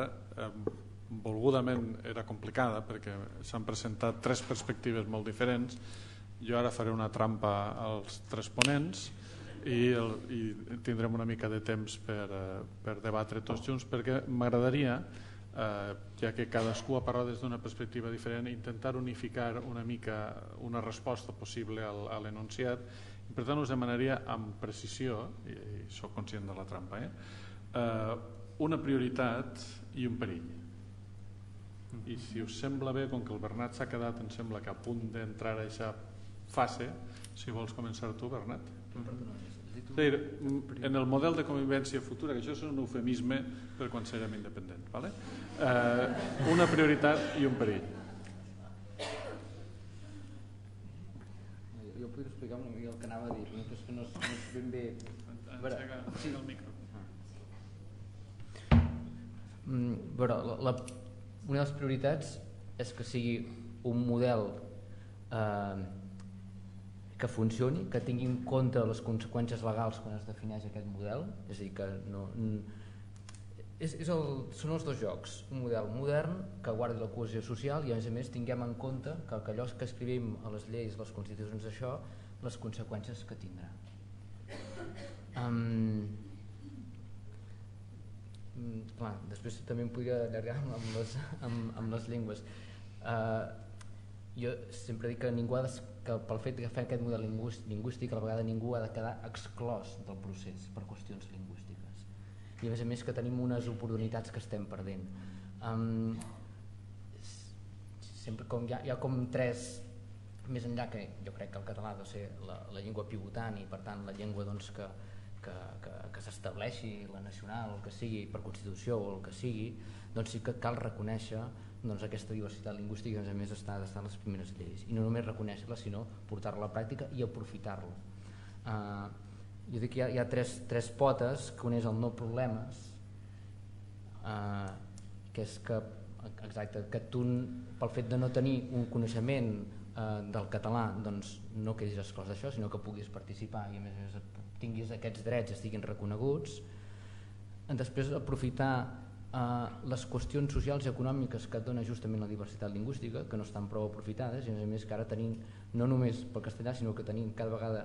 Volgudament era complicada perquè s'han presentat tres perspectives molt diferents. Jo ara faré una trampa als tres ponents i tindrem una mica de temps per debatre tots junts, perquè m'agradaria, ja que cadascú ha parlat des d'una perspectiva diferent, intentar unificar una mica una resposta possible a l'enunciat. Per tant, us demanaria amb precisió, i sóc conscient de la trampa, una prioritat i un perill. I si us sembla bé, com que el Bernat s'ha quedat, em sembla que a punt d'entrar a aquesta fase, si vols començar tu, Bernat. En el model de convivència futura, que això és un eufemisme per quan serem independents, una prioritat i un perill. Podria explicar una mica el que anava a dir, però és que no és ben bé... Engega el micro. A veure, una de les prioritats és que sigui un model que funcioni, que tingui en compte les conseqüències legals quan es defineix aquest model, és a dir, que no... Són els dos jocs, un model modern que guardi la cohesió social i a més tinguem en compte que allò que escrivim a les lleis, a les constitucions, això, les conseqüències que tindrà. Clar, després també em podria allargar amb les llengües. Jo sempre dic que pel fet que fem aquest model lingüístic a la vegada ningú ha de quedar exclòs del procés per qüestions lingüístiques. I a més que tenim unes oportunitats que estem perdent. Hi ha com tres, més enllà que jo crec que el català ha de ser la llengua pivotant i per tant la llengua que s'estableixi, la nacional, el que sigui, per Constitució o el que sigui, doncs sí que cal reconèixer aquesta diversitat lingüística que a més està a les primeres lleis. I no només reconèixer-la sinó portar-la a la pràctica i aprofitar-la. Jo dic que hi ha tres potes que un és el no problemes, que és que tu pel fet de no tenir un coneixement del català no quedis exclòs d'això, sinó que puguis participar i a més tinguis aquests drets que estiguin reconeguts. Després aprofitar les qüestions socials i econòmiques que et dona justament la diversitat lingüística, que no estan prou aprofitades i a més que ara tenim no només pel castellà sinó que tenim cada vegada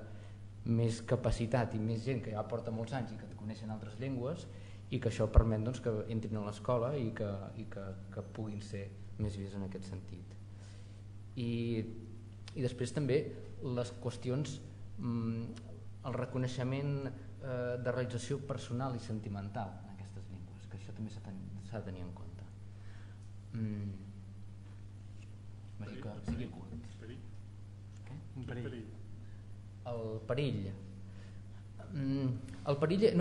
més capacitat i més gent que ja porta molts anys i que coneixen altres llengües i que això permet que entrin a l'escola i que puguin ser més vides en aquest sentit. I I després també les qüestions, el reconeixement de realització personal i sentimental en aquestes llengües, que això també s'ha de tenir en compte. El perill és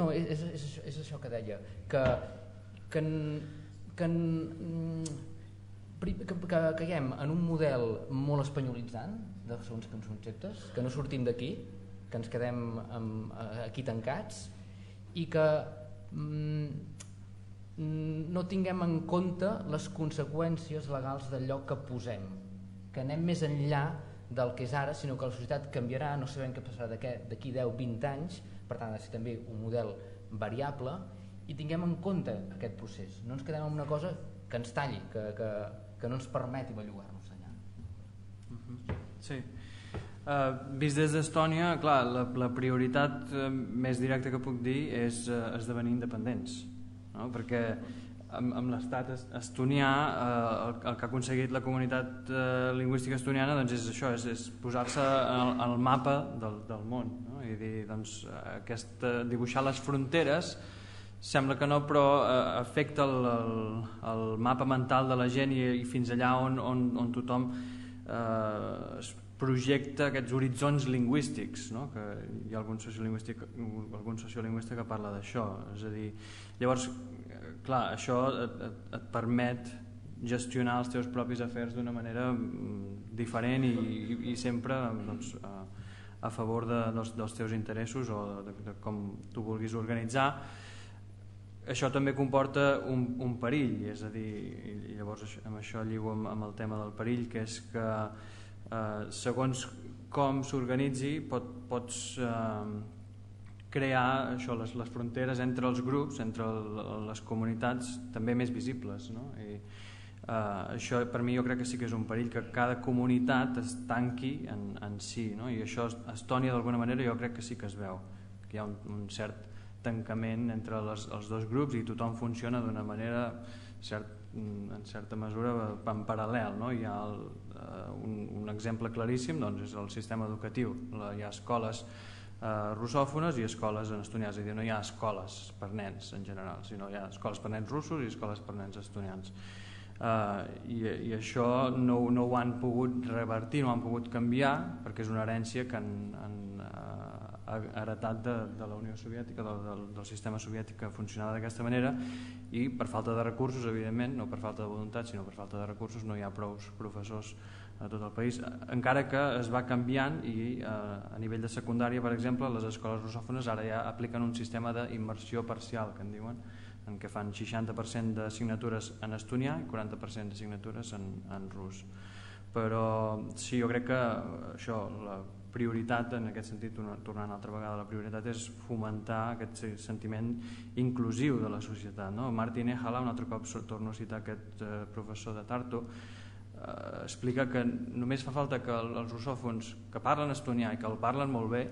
això que deia, que caiguem en un model molt espanyolitzant de segons quins conceptes, que no sortim d'aquí, que ens quedem aquí tancats i que no tinguem en compte les conseqüències legals d'allò que posem, que anem més enllà del que és ara, sinó que la societat canviarà, no sabem què passarà d'aquí 10-20 anys, per tant ha de ser també un model variable i tinguem en compte aquest procés, no ens quedem en una cosa que ens talli, que no ens permeti bellugar-nos allà. Sí. Vist des d'Estònia, clar, la prioritat més directa que puc dir és esdevenir independents, perquè amb l'estat estonià el que ha aconseguit la comunitat lingüística estoniana és això, és posar-se al mapa del món i dibuixar les fronteres. Sembla que no, però afecta el mapa mental de la gent i fins allà on tothom es projecta aquests horitzons lingüístics. Hi ha algun sociolingüista que parla d'això. Llavors, clar, això et permet gestionar els teus propis afers d'una manera diferent i sempre a favor dels teus interessos o de com tu vulguis organitzar. Això també comporta un perill, és a dir, llavors amb això lligo amb el tema del perill, que és que segons com s'organitzi pots crear les fronteres entre els grups, entre les comunitats, també més visibles. Això per mi jo crec que sí que és un perill, que cada comunitat es tanqui en si, i això a Estònia d'alguna manera jo crec que sí que es veu, que hi ha un cert tancament entre els dos grups i tothom funciona d'una manera en certa mesura en paral·lel. Hi ha un exemple claríssim, és el sistema educatiu. Hi ha escoles russòfones i escoles en estonià, és a dir, no hi ha escoles per nens en general, sinó hi ha escoles per nens russos i escoles per nens estonians. I això no ho han pogut revertir, no ho han pogut canviar, perquè és una herència que han heretat de la Unió Soviètica, del sistema soviètic que funcionava d'aquesta manera, i per falta de recursos, evidentment, no per falta de voluntat sinó per falta de recursos, no hi ha prou professors a tot el país, encara que es va canviant i a nivell de secundària, per exemple, les escoles russòfones ara ja apliquen un sistema d'immersió parcial, que en diuen, en què fan 60% d'assignatures en estonià i 40% d'assignatures en rus. Però sí, jo crec que això, la prioritat, en aquest sentit, tornant altra vegada, la prioritat és fomentar aquest sentiment inclusiu de la societat. Martin Ehala, un altre cop torno a citar aquest professor de Tartu, explica que només fa falta que els russòfons que parlen estonià i que el parlen molt bé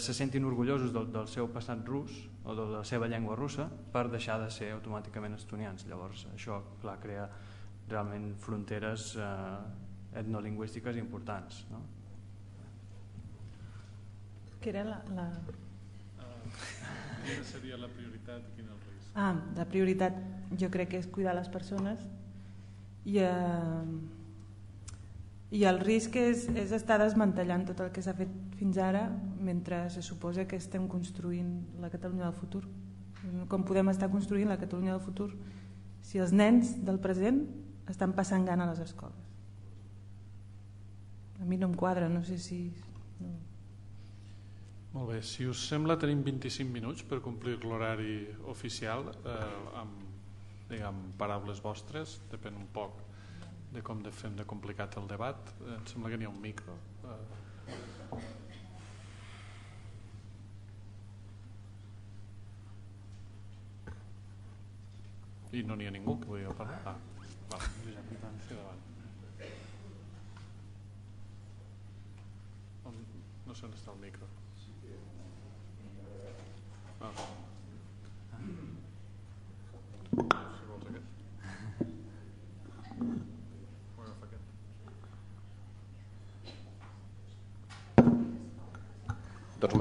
se sentin orgullosos del seu passat rus o de la seva llengua russa per deixar de ser automàticament estonians. Llavors això, clar, crea realment fronteres etnolingüístiques importants. Què era la... Quina seria la prioritat i quin el risc? La prioritat jo crec que és cuidar les persones i el risc és estar desmantellant tot el que s'ha fet fins ara mentre se suposa que estem construint la Catalunya del futur. Com podem estar construint la Catalunya del futur si els nens del present estan passant gana a les escoles? A mi no em quadra, no sé si... Molt bé, si us sembla tenim 25 minuts per complir l'horari oficial amb paraules vostres, depèn un poc de com fem de complicat el debat. Em sembla que n'hi ha un micro. I no n'hi ha ningú que vulgui parlar. Va, Josep, endavant. No sé on està el micro.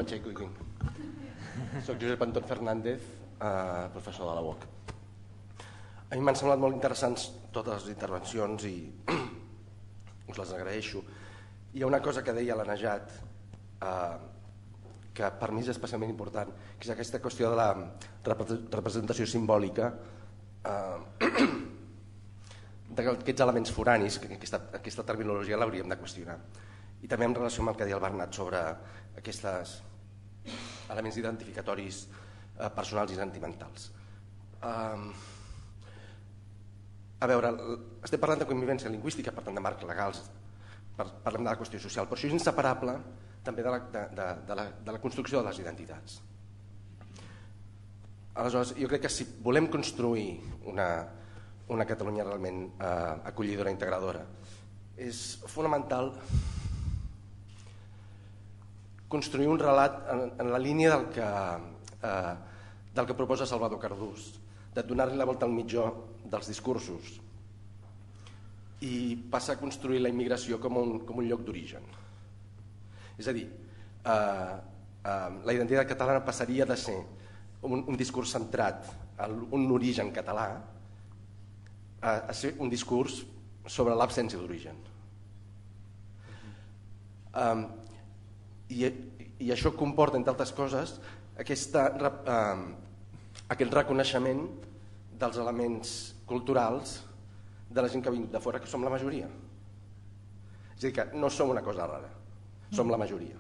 m'aixeco aquí. Soc Josep Anton Fernández, professor de la UOC. A mi m'han semblat molt interessants totes les intervencions i us les agraeixo. Hi ha una cosa que deia la Najat que per mi és especialment important, que és aquesta qüestió de la representació simbòlica d'aquests elements foranis, que aquesta terminologia l'hauríem de qüestionar. I també en relació amb el que deia el Bernat sobre aquests elements identificatoris personals i sentimentals. A veure, estem parlant de convivència lingüística, per tant de marcs legals, parlem de la qüestió social, però això és inseparable també de la construcció de les identitats. Aleshores, jo crec que si volem construir una Catalunya realment acollidora, integradora, és fonamental construir un relat en la línia del que proposa Salvador Cardús, de donar-li la volta al mitjó dels discursos i passar a construir la immigració com un lloc d'origen. És a dir, la identitat catalana passaria de ser un discurs centrat en un origen català a ser un discurs sobre l'absència d'origen. I això comporta, entre altres coses, aquest reconeixement dels elements culturals de la gent que ha vingut de fora, que som la majoria. És a dir, que no som una cosa rara, som la majoria.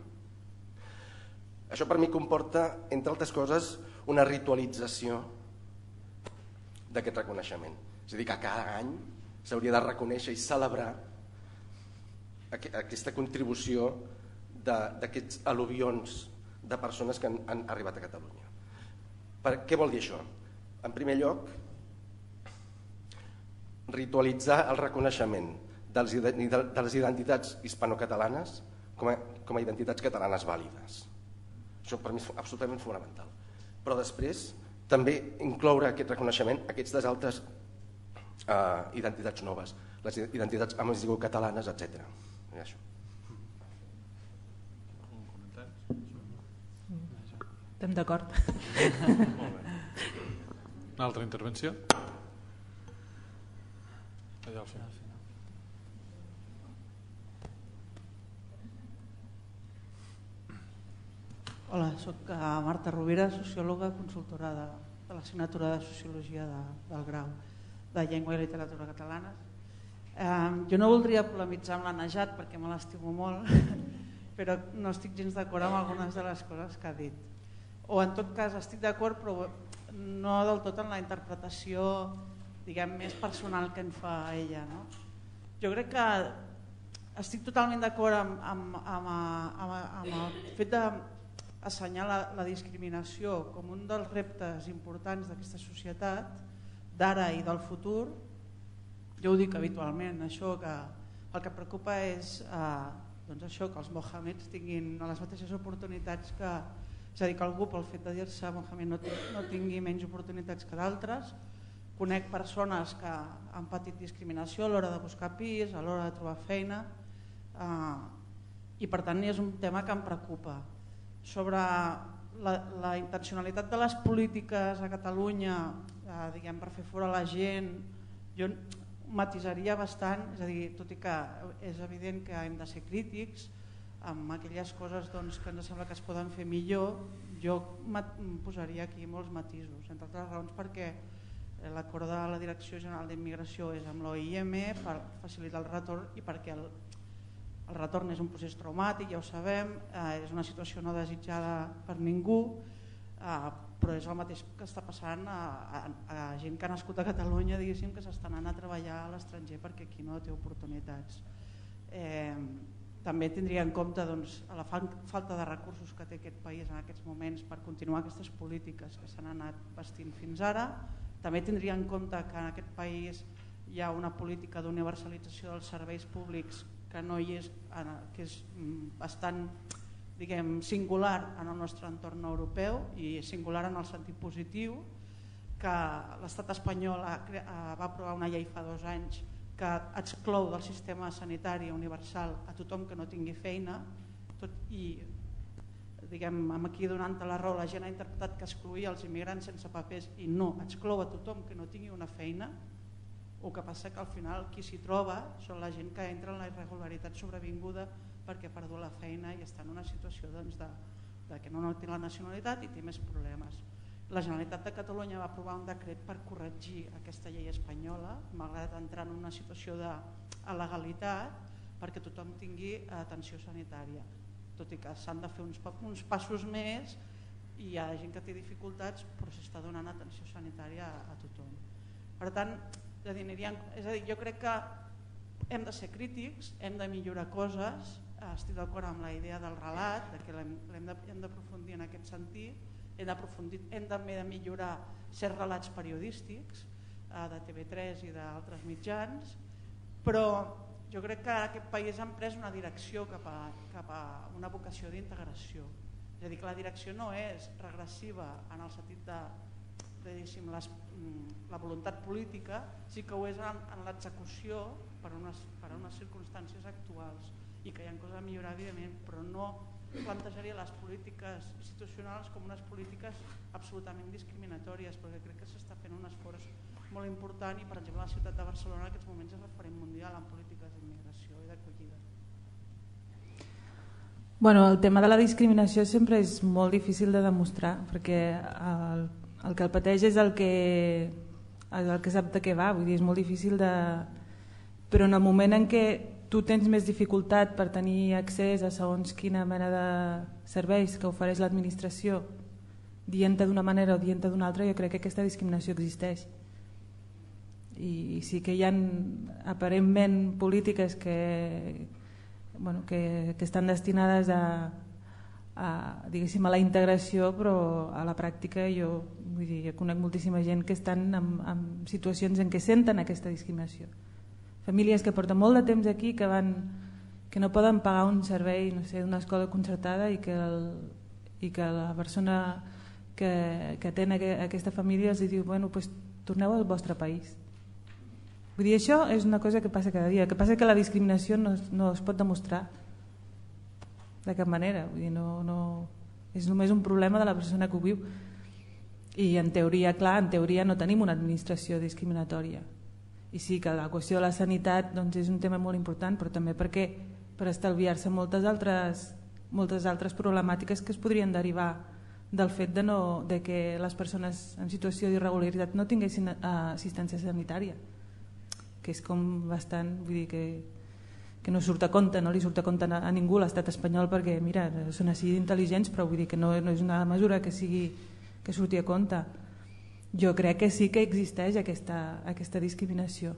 Això per mi comporta, entre altres coses, una ritualització d'aquest reconeixement. És a dir, que cada any s'hauria de reconèixer i celebrar aquesta contribució d'aquests al·luvions de persones que han arribat a Catalunya. Què vol dir això? En primer lloc, ritualitzar el reconeixement de les identitats hispano-catalanes com a identitats catalanes vàlides. Això per mi és absolutament fonamental. Però després també incloure aquest reconeixement a aquestes altres identitats noves, les identitats amb les digo catalanes, etc. Estem d'acord. Una altra intervenció? Allà al final. Hola, soc Marta Rubira, sociòloga, consultora de l'assignatura de Sociologia del Grau de Llengua i Literatura Catalanes. Jo no voldria polemitzar amb la Najat perquè me l'estimo molt, però no estic gens d'acord amb algunes de les coses que ha dit. O en tot cas estic d'acord però no del tot en la interpretació més personal que en fa ella. Jo crec que estic totalment d'acord amb el fet d'assenyalar la discriminació com un dels reptes importants d'aquesta societat, d'ara i del futur. Jo ho dic habitualment, això que el que preocupa és que els mohameds tinguin les mateixes oportunitats que... És a dir, que algú pel fet de dir-se Mohamed no tingui menys oportunitats que d'altres. Conec persones que han patit discriminació a l'hora de buscar pis, a l'hora de trobar feina, i per tant és un tema que em preocupa. Sobre la intencionalitat de les polítiques a Catalunya per fer fora la gent, jo matisaria bastant, és a dir, tot i que és evident que hem de ser crítics amb aquelles coses que ens sembla que es poden fer millor, jo posaria aquí molts matisos, entre altres raons perquè l'acord de la Direcció General d'Immigració és amb l'OIM per facilitar el retorn i perquè el retorn és un procés traumàtic, ja ho sabem, és una situació no desitjada per ningú, però és el mateix que està passant a gent que ha nascut a Catalunya, diguéssim, que s'està anant a treballar a l'estranger perquè aquí no té oportunitats. També tindria en compte la falta de recursos que té aquest país en aquests moments per continuar aquestes polítiques que s'han anat vestint fins ara. També tindria en compte que en aquest país hi ha una política d'universalització dels serveis públics que és bastant singular en el nostre entorn europeu i singular en el sentit positiu, que l'estat espanyol va aprovar una llei fa 2 anys que exclou del sistema sanitari universal a tothom que no tingui feina, i aquí donant-te la raó, la gent ha interpretat que excloïa els immigrants sense papers i no, exclou a tothom que no tingui una feina, o que passa que al final qui s'hi troba són la gent que entra en la irregularitat sobrevinguda perquè ha perdut la feina i està en una situació que no té la nacionalitat i té més problemes. La Generalitat de Catalunya va aprovar un decret per corregir aquesta llei espanyola, malgrat entrar en una situació d'alegalitat, perquè tothom tingui atenció sanitària, tot i que s'han de fer uns passos més i hi ha gent que té dificultats però s'està donant atenció sanitària a tothom. Per tant, jo crec que hem de ser crítics, hem de millorar coses, estic d'acord amb la idea del relat, que hem d'aprofundir en aquest sentit, hem de millorar certs relats periodístics de TV3 i d'altres mitjans, però jo crec que aquest país ha pres una direcció cap a una vocació d'integració. És a dir, que la direcció no és regressiva en el sentit de la voluntat política, sí que ho és en l'execució per unes circumstàncies actuals i que hi ha coses a millorar, evidentment, però no plantejaria les polítiques institucionals com unes polítiques absolutament discriminatòries, perquè crec que s'està fent un esforç molt important i, per exemple, la ciutat de Barcelona en aquests moments és referent mundial en polítiques d'immigració i d'acollida. El tema de la discriminació sempre és molt difícil de demostrar, perquè el que el pateix és el que sap de què va, vull dir, és molt difícil de... Però en el moment en què tu tens més dificultat per tenir accés a segons quina mena de serveis que ofereix l'administració, dient-te d'una manera o dient-te d'una altra, jo crec que aquesta discriminació existeix. I sí que hi ha aparentment polítiques que estan destinades a la integració, però a la pràctica jo conec moltíssima gent que estan en situacions en què senten aquesta discriminació. Famílies que porten molt de temps aquí, que no poden pagar un servei d'una escola concertada i que la persona que atén aquesta família els diu torneu al vostre país. Això és una cosa que passa cada dia, el que passa és que la discriminació no es pot demostrar de cap manera, és només un problema de la persona que ho viu i en teoria no tenim una administració discriminatòria. I sí que la qüestió de la sanitat és un tema molt important, però també per estalviar-se moltes altres problemàtiques que es podrien derivar del fet que les persones en situació d'irregularitat no tinguessin assistència sanitària, que és com bastant, que no surt a compte, no li surt a compte a ningú l'estat espanyol, perquè mira, són així d'intel·ligents, però vull dir que no és una mesura que surti a compte. Jo crec que sí que existeix aquesta discriminació.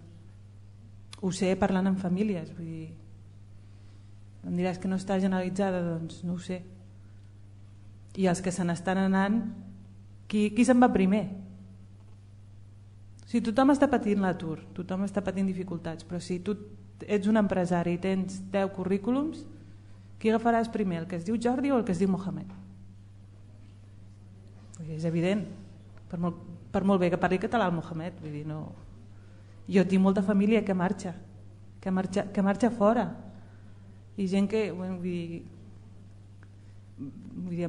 Ho sé parlant amb famílies. Em diràs que no està generalitzada, doncs no ho sé. I els que se n'estan anant, qui se'n va primer? Si tothom està patint l'atur, tothom està patint dificultats, però si tu ets un empresari i tens 10 currículums, qui agafaràs primer, el que es diu Jordi o el que es diu Mohamed? És evident. Per molt bé que parli català el Mohamed, jo tinc molta família que marxa, fora, i gent que, el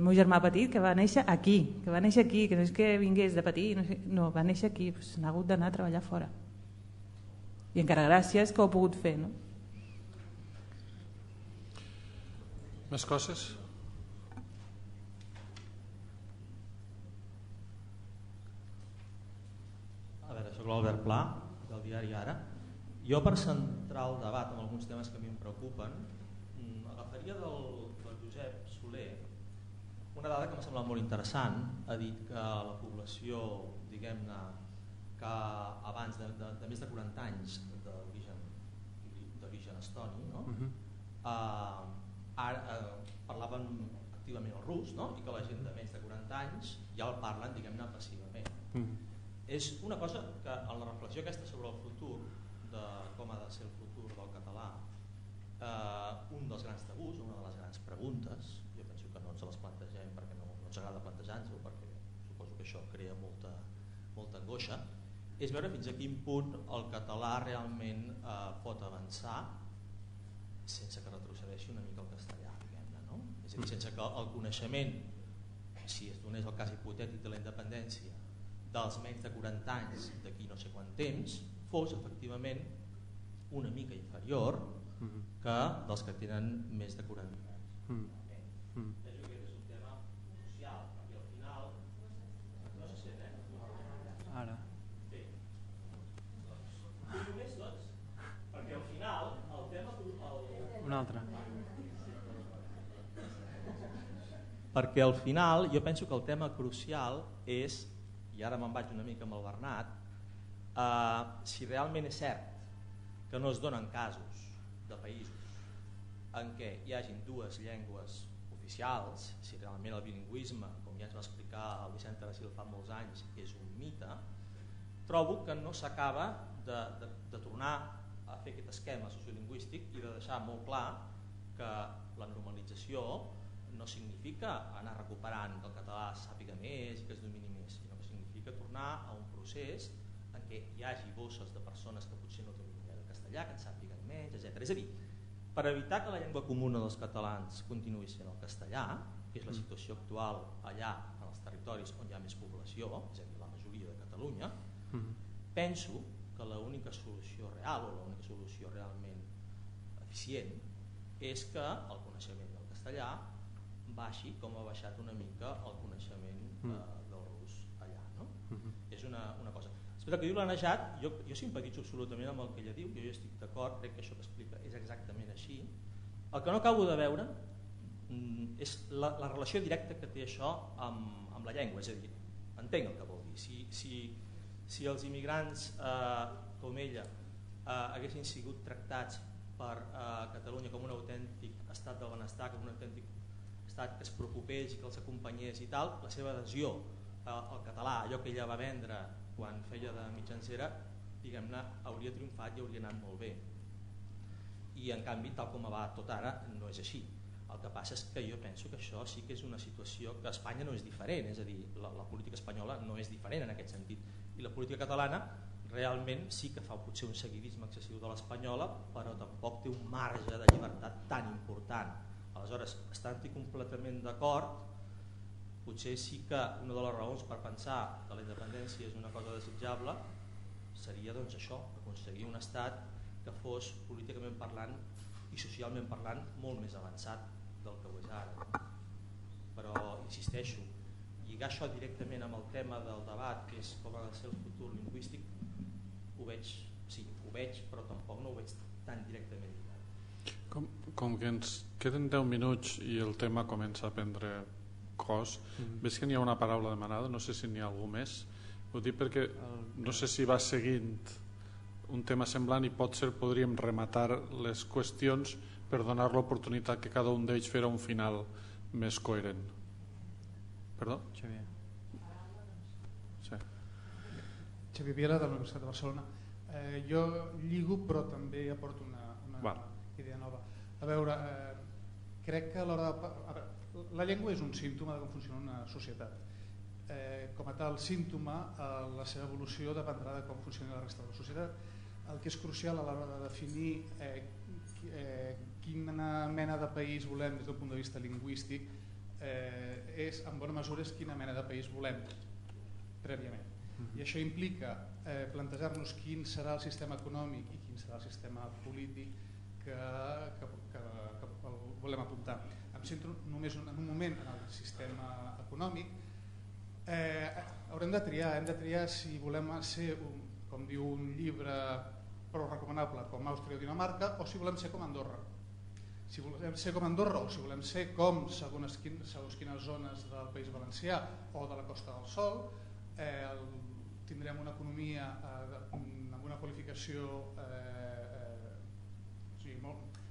meu germà petit que va néixer aquí, que no és que vingués de petit, no, va néixer aquí, s'ha hagut d'anar a treballar fora, i encara gràcies que ho he pogut fer. Més coses? Soc l'Albert Pla, del diari Ara. Jo, per centrar el debat amb alguns temes que a mi em preocupen, agafaria del Josep Soler una dada que m'ha semblat molt interessant. Ha dit que la població, diguem-ne, que abans de més de 40 anys d'origen estoni, parlaven activament el rus, i que la gent de menys de 40 anys ja el parlen, diguem-ne, passivament. És una cosa que en la reflexió aquesta sobre el futur, de com ha de ser el futur del català, un dels grans tabús, una de les grans preguntes, jo penso que no ens les plantegem perquè no ens agrada plantejar-nos-ho, perquè suposo que això crea molta angoixa, és veure fins a quin punt el català realment pot avançar sense que retrocedeixi una mica el castellà. És a dir, sense que el coneixement, si es donés el cas hipotètic de la independència, dels menys de 40 anys d'aquí no sé quant temps, fos efectivament una mica inferior que dels que tenen més de 40 anys. Penso que és un tema crucial, perquè al final no se sent, Ara. Bé, només tots, perquè al final el tema... Un altre. Perquè al final jo penso que el tema crucial és, i ara me'n vaig una mica amb el Bernat, si realment és cert que no es donen casos de països en què hi hagin dues llengües oficials, si realment el bilingüisme, com ja ens va explicar el Vicent Arasil fa molts anys, és un mite, trobo que no s'acaba de tornar a fer aquest esquema sociolingüístic i de deixar molt clar que la normalització no significa anar recuperant que el català sàpiga més i que es domini més, sinó que significa tornar a un procés en què hi hagi bosses de persones que potser no dominen el castellà, que en sàpiguen menys, etc. És a dir, per evitar que la llengua comuna dels catalans continuï sent el castellà, que és la situació actual allà en els territoris on hi ha més població, és a dir, la majoria de Catalunya, penso que l'única solució real o l'única solució realment eficient és que el coneixement del castellà baixi com ha baixat una mica el coneixement del rus allà, no? És una cosa. Després del que diu la Najat, jo simpatitzo absolutament amb el que ella diu, jo estic d'acord, crec que això que explica és exactament així. El que no acabo de veure és la relació directa que té això amb la llengua, és a dir, entenc el que vol dir. Si els immigrants com ella haguessin sigut tractats per Catalunya com un autèntic estat del benestar, com un autèntic que es preocupés i que els acompanyés i tal, la seva adhesió al català, allò que ella va vendre quan feia de mitjancera, diguem-ne, hauria triomfat i hauria anat molt bé. I en canvi, tal com va tot ara, no és així. El que passa és que jo penso que això sí que és una situació que a Espanya no és diferent, és a dir, la política espanyola no és diferent en aquest sentit. I la política catalana realment sí que fa potser un seguidisme excessiu de l'espanyola, però tampoc té un marge de llibertat tan important. Aleshores, estant-hi completament d'acord, potser sí que una de les raons per pensar que la independència és una cosa desitjable seria doncs això, aconseguir un estat que fos políticament parlant i socialment parlant molt més avançat del que ho és ara. Però, insisteixo, lligar això directament amb el tema del debat, que és com ha de ser el futur lingüístic, ho veig, sí, ho veig, però tampoc no ho veig tan directament. Com que ens queden 10 minuts i el tema comença a prendre cos, veig que n'hi ha una paraula demanada, no sé si n'hi ha algú més. Ho dic perquè no sé si va seguint un tema semblant i potser podríem rematar les qüestions per donar l'oportunitat que cada un d'ells fera un final més coherent. Perdó? Xavier. Xavi Piela, de la Universitat de Barcelona. Jo lligo però també aporto una idea nova. A veure, crec que a l'hora de... La llengua és un símptoma de com funciona una societat. Com a tal símptoma, la seva evolució dependrà de com funciona la resta de la societat. El que és crucial a l'hora de definir quina mena de país volem des d'un punt de vista lingüístic és, en bona mesura, quina mena de país volem prèviament. I això implica plantejar-nos quin serà el sistema econòmic i quin serà el sistema polític que volem apuntar. Em centro només en un moment en el sistema econòmic. Haurem de triar, hem de triar si volem ser, com diu un llibre prou recomanable, com Àustria o Dinamarca, o si volem ser com Andorra. Si volem ser com Andorra o si volem ser com segons quines zones del País Valencià o de la Costa del Sol, tindrem una economia amb una qualificació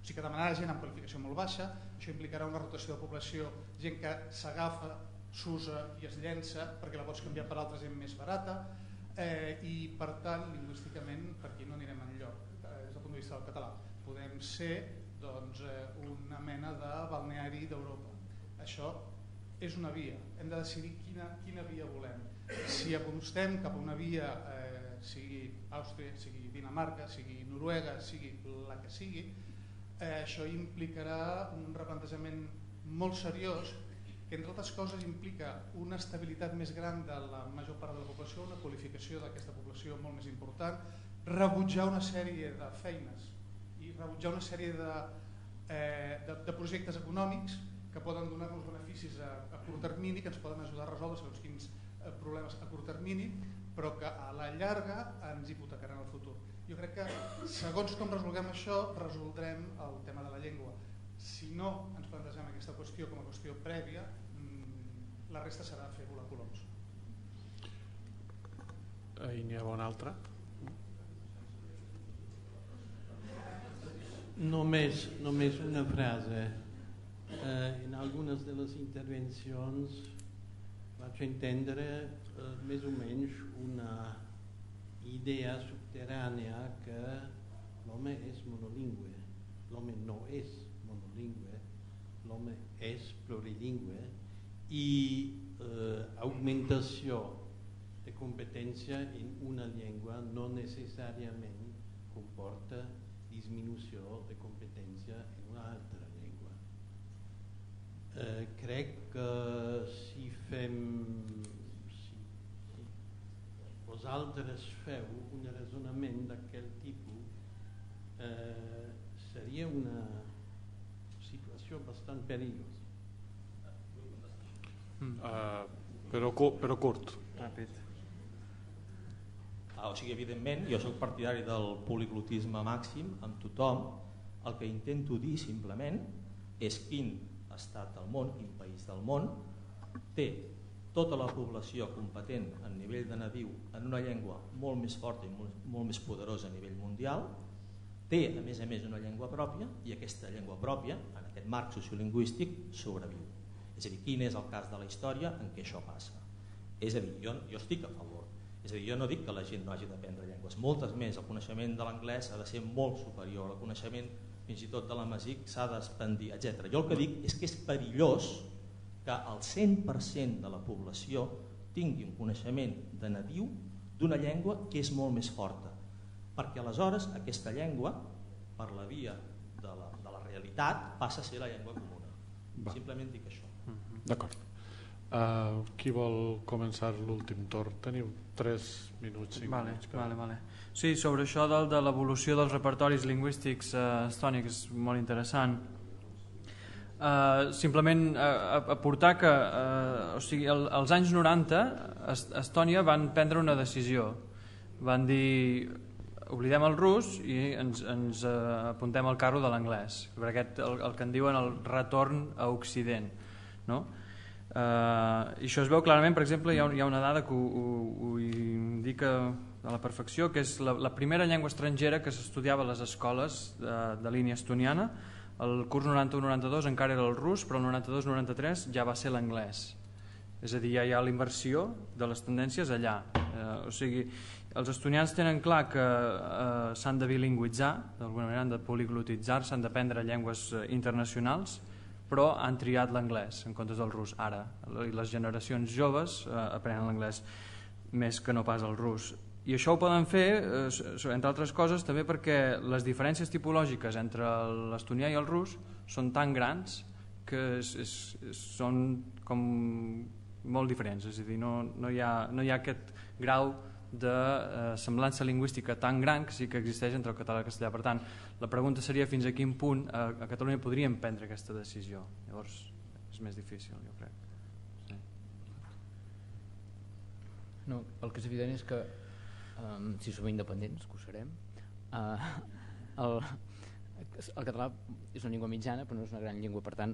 que demanarà gent amb qualificació molt baixa. Això implicarà una rotació de població, gent que s'agafa, s'usa i es llença perquè la pots canviar per altra gent més barata i per tant lingüísticament per aquí no anirem enlloc des del punt de vista del català. Podem ser una mena de balneari d'Europa. Això és una via, hem de decidir quina via volem. Si apostem cap a una via, sigui Àustria, sigui Dinamarca, sigui Noruega, sigui la que sigui, això implicarà un replantejament molt seriós que, entre altres coses, implica una estabilitat més gran de la major part de la població, una qualificació d'aquesta població molt més important, rebutjar una sèrie de feines i rebutjar una sèrie de projectes econòmics que poden donar-nos beneficis a curt termini, que ens poden ajudar a resoldre segons quins problemes a curt termini, però que a la llarga ens hipotecaran el futur. Jo crec que segons com resolguem això, resoldrem el tema de la llengua. Si no ens plantegem aquesta qüestió com a qüestió prèvia, la resta serà fer volar coloms. I n'hi ha una altra? Només una frase. En algunes de les intervencions vaig entendre més o menys una idea subterrània que l'home és monolingüe. L'home no és monolingüe, l'home és plurilingüe, i augmentació de competència en una llengua no necessàriament comporta disminució de competència en una altra llengua. Crec que si fem... vosaltres feu un razonament d'aquest tipus, seria una situació bastant perillosa. Però curt. Ràpid. O sigui, evidentment, jo soc partidari del poliglotisme màxim amb tothom. El que intento dir simplement és quin estat del món, quin país del món té tota la població competent a nivell de nadiu en una llengua molt més forta i molt més poderosa a nivell mundial, té a més una llengua pròpia, i aquesta llengua pròpia, en aquest marc sociolingüístic, sobreviu. És a dir, quin és el cas de la història en què això passa? És a dir, jo estic a favor. És a dir, jo no dic que la gent no hagi d'aprendre llengües, moltes més. El coneixement de l'anglès ha de ser molt superior, el coneixement fins i tot de l'amhàric s'ha d'expandir, etc. Jo el que dic és que és perillós que el 100% de la població tingui un coneixement de nadiu d'una llengua que és molt més forta, perquè aleshores aquesta llengua, per la via de la realitat, passa a ser la llengua comuna. Simplement dic això. D'acord. Qui vol començar l'últim torn? Teniu 3 minuts, 5 minuts. Sí, sobre això de l'evolució dels repertoris lingüístics estònics és molt interessant. Simplement aportar que als anys 90 a Estònia van prendre una decisió, van dir oblidem el rus i ens apuntem al carro de l'anglès, el que en diuen el retorn a Occident. I això es veu clarament. Per exemple, hi ha una dada que ho indica a la perfecció, que és la primera llengua estrangera que s'estudiava a les escoles de línia estoniana. El curs 91-92 encara era el rus, però el 92-93 ja va ser l'anglès. És a dir, ja hi ha l'inversió de les tendències allà. O sigui, els estonians tenen clar que s'han de bilingüitzar, d'alguna manera han de poliglotitzar, s'han d'aprendre llengües internacionals, però han triat l'anglès en comptes del rus ara. I les generacions joves aprenen l'anglès més que no pas el rus. I això ho poden fer, entre altres coses, també perquè les diferències tipològiques entre l'estonià i el rus són tan grans que són com molt diferents. És a dir, no hi ha aquest grau de semblança lingüística tan gran que sí que existeix entre el català i el castellà. Per tant, la pregunta seria fins a quin punt a Catalunya podríem prendre aquesta decisió. Llavors, és més difícil, jo crec. El que és evident és que si som independents, que ho serem, el català és una llengua mitjana però no és una gran llengua, per tant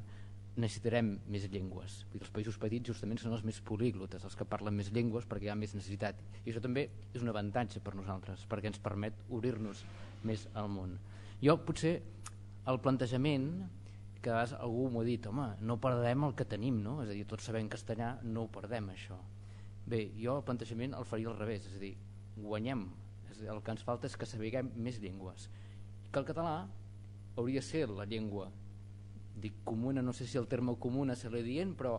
necessitarem més llengües. Els països petits justament són els més políglotes, els que parlen més llengües perquè hi ha més necessitat, i això també és un avantatge per nosaltres perquè ens permet obrir-nos més al món. Jo potser el plantejament que algú m'ho ha dit, home, no perdem el que tenim, és a dir, tots sabem castellà, no ho perdem això. Bé, jo el plantejament el faria al revés, és a dir, guanyem, el que ens falta és que sapiguem més llengües, que el català hauria de ser la llengua comuna, no sé si el terme comuna se l'hi dient, però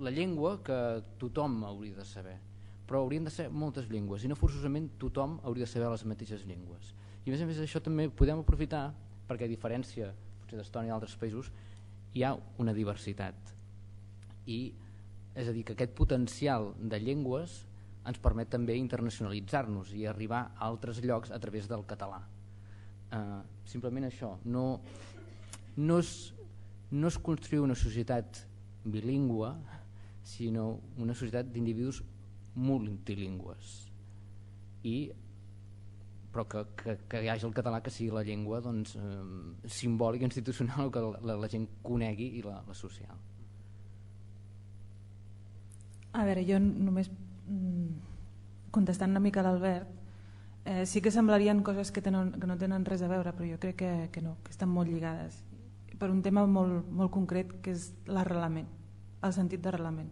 la llengua que tothom hauria de saber, però haurien de ser moltes llengües i no forçosament tothom hauria de saber les mateixes llengües. I a més això també podem aprofitar perquè, a diferència d'Estònia i d'altres països, hi ha una diversitat. I és a dir, que aquest potencial de llengües ens permet també internacionalitzar-nos i arribar a altres llocs a través del català. Simplement això, no es construïu una societat bilingüe, sinó una societat d'individus multilingües, però que hi hagi el català que sigui la llengua simbòlica, institucional, que la gent conegui i la social. A veure, jo només contestant una mica a l'Albert, sí que semblarien coses que no tenen res a veure, però jo crec que no, que estan molt lligades per un tema molt concret, que és l'arrelament, el sentit d'arrelament.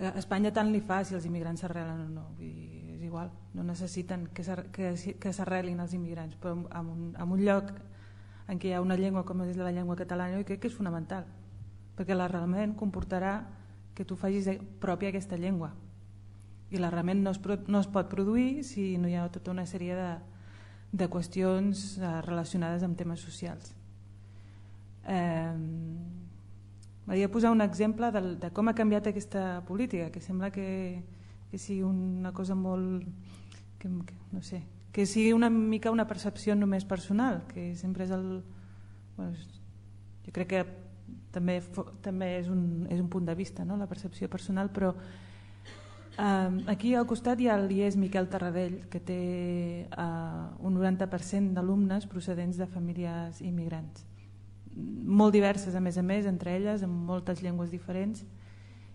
A Espanya tant li fa si els immigrants s'arrelen o no, és igual, no necessiten que s'arrelin els immigrants, però en un lloc en què hi ha una llengua com és la llengua catalana, jo crec que és fonamental, perquè l'arrelament comportarà que tu facis pròpia aquesta llengua. I l'arrelament no es pot produir si no hi ha tota una sèrie de qüestions relacionades amb temes socials. M'agradaria posar un exemple de com ha canviat aquesta política, que sembla que sigui una cosa molt... no sé, que sigui una mica una percepció només personal, que sempre és el... Jo crec que també és un punt de vista, la percepció personal, però aquí al costat hi ha l'IES Miquel Terradell, que té un 90% d'alumnes procedents de famílies immigrants, molt diverses a més entre elles, amb moltes llengües diferents,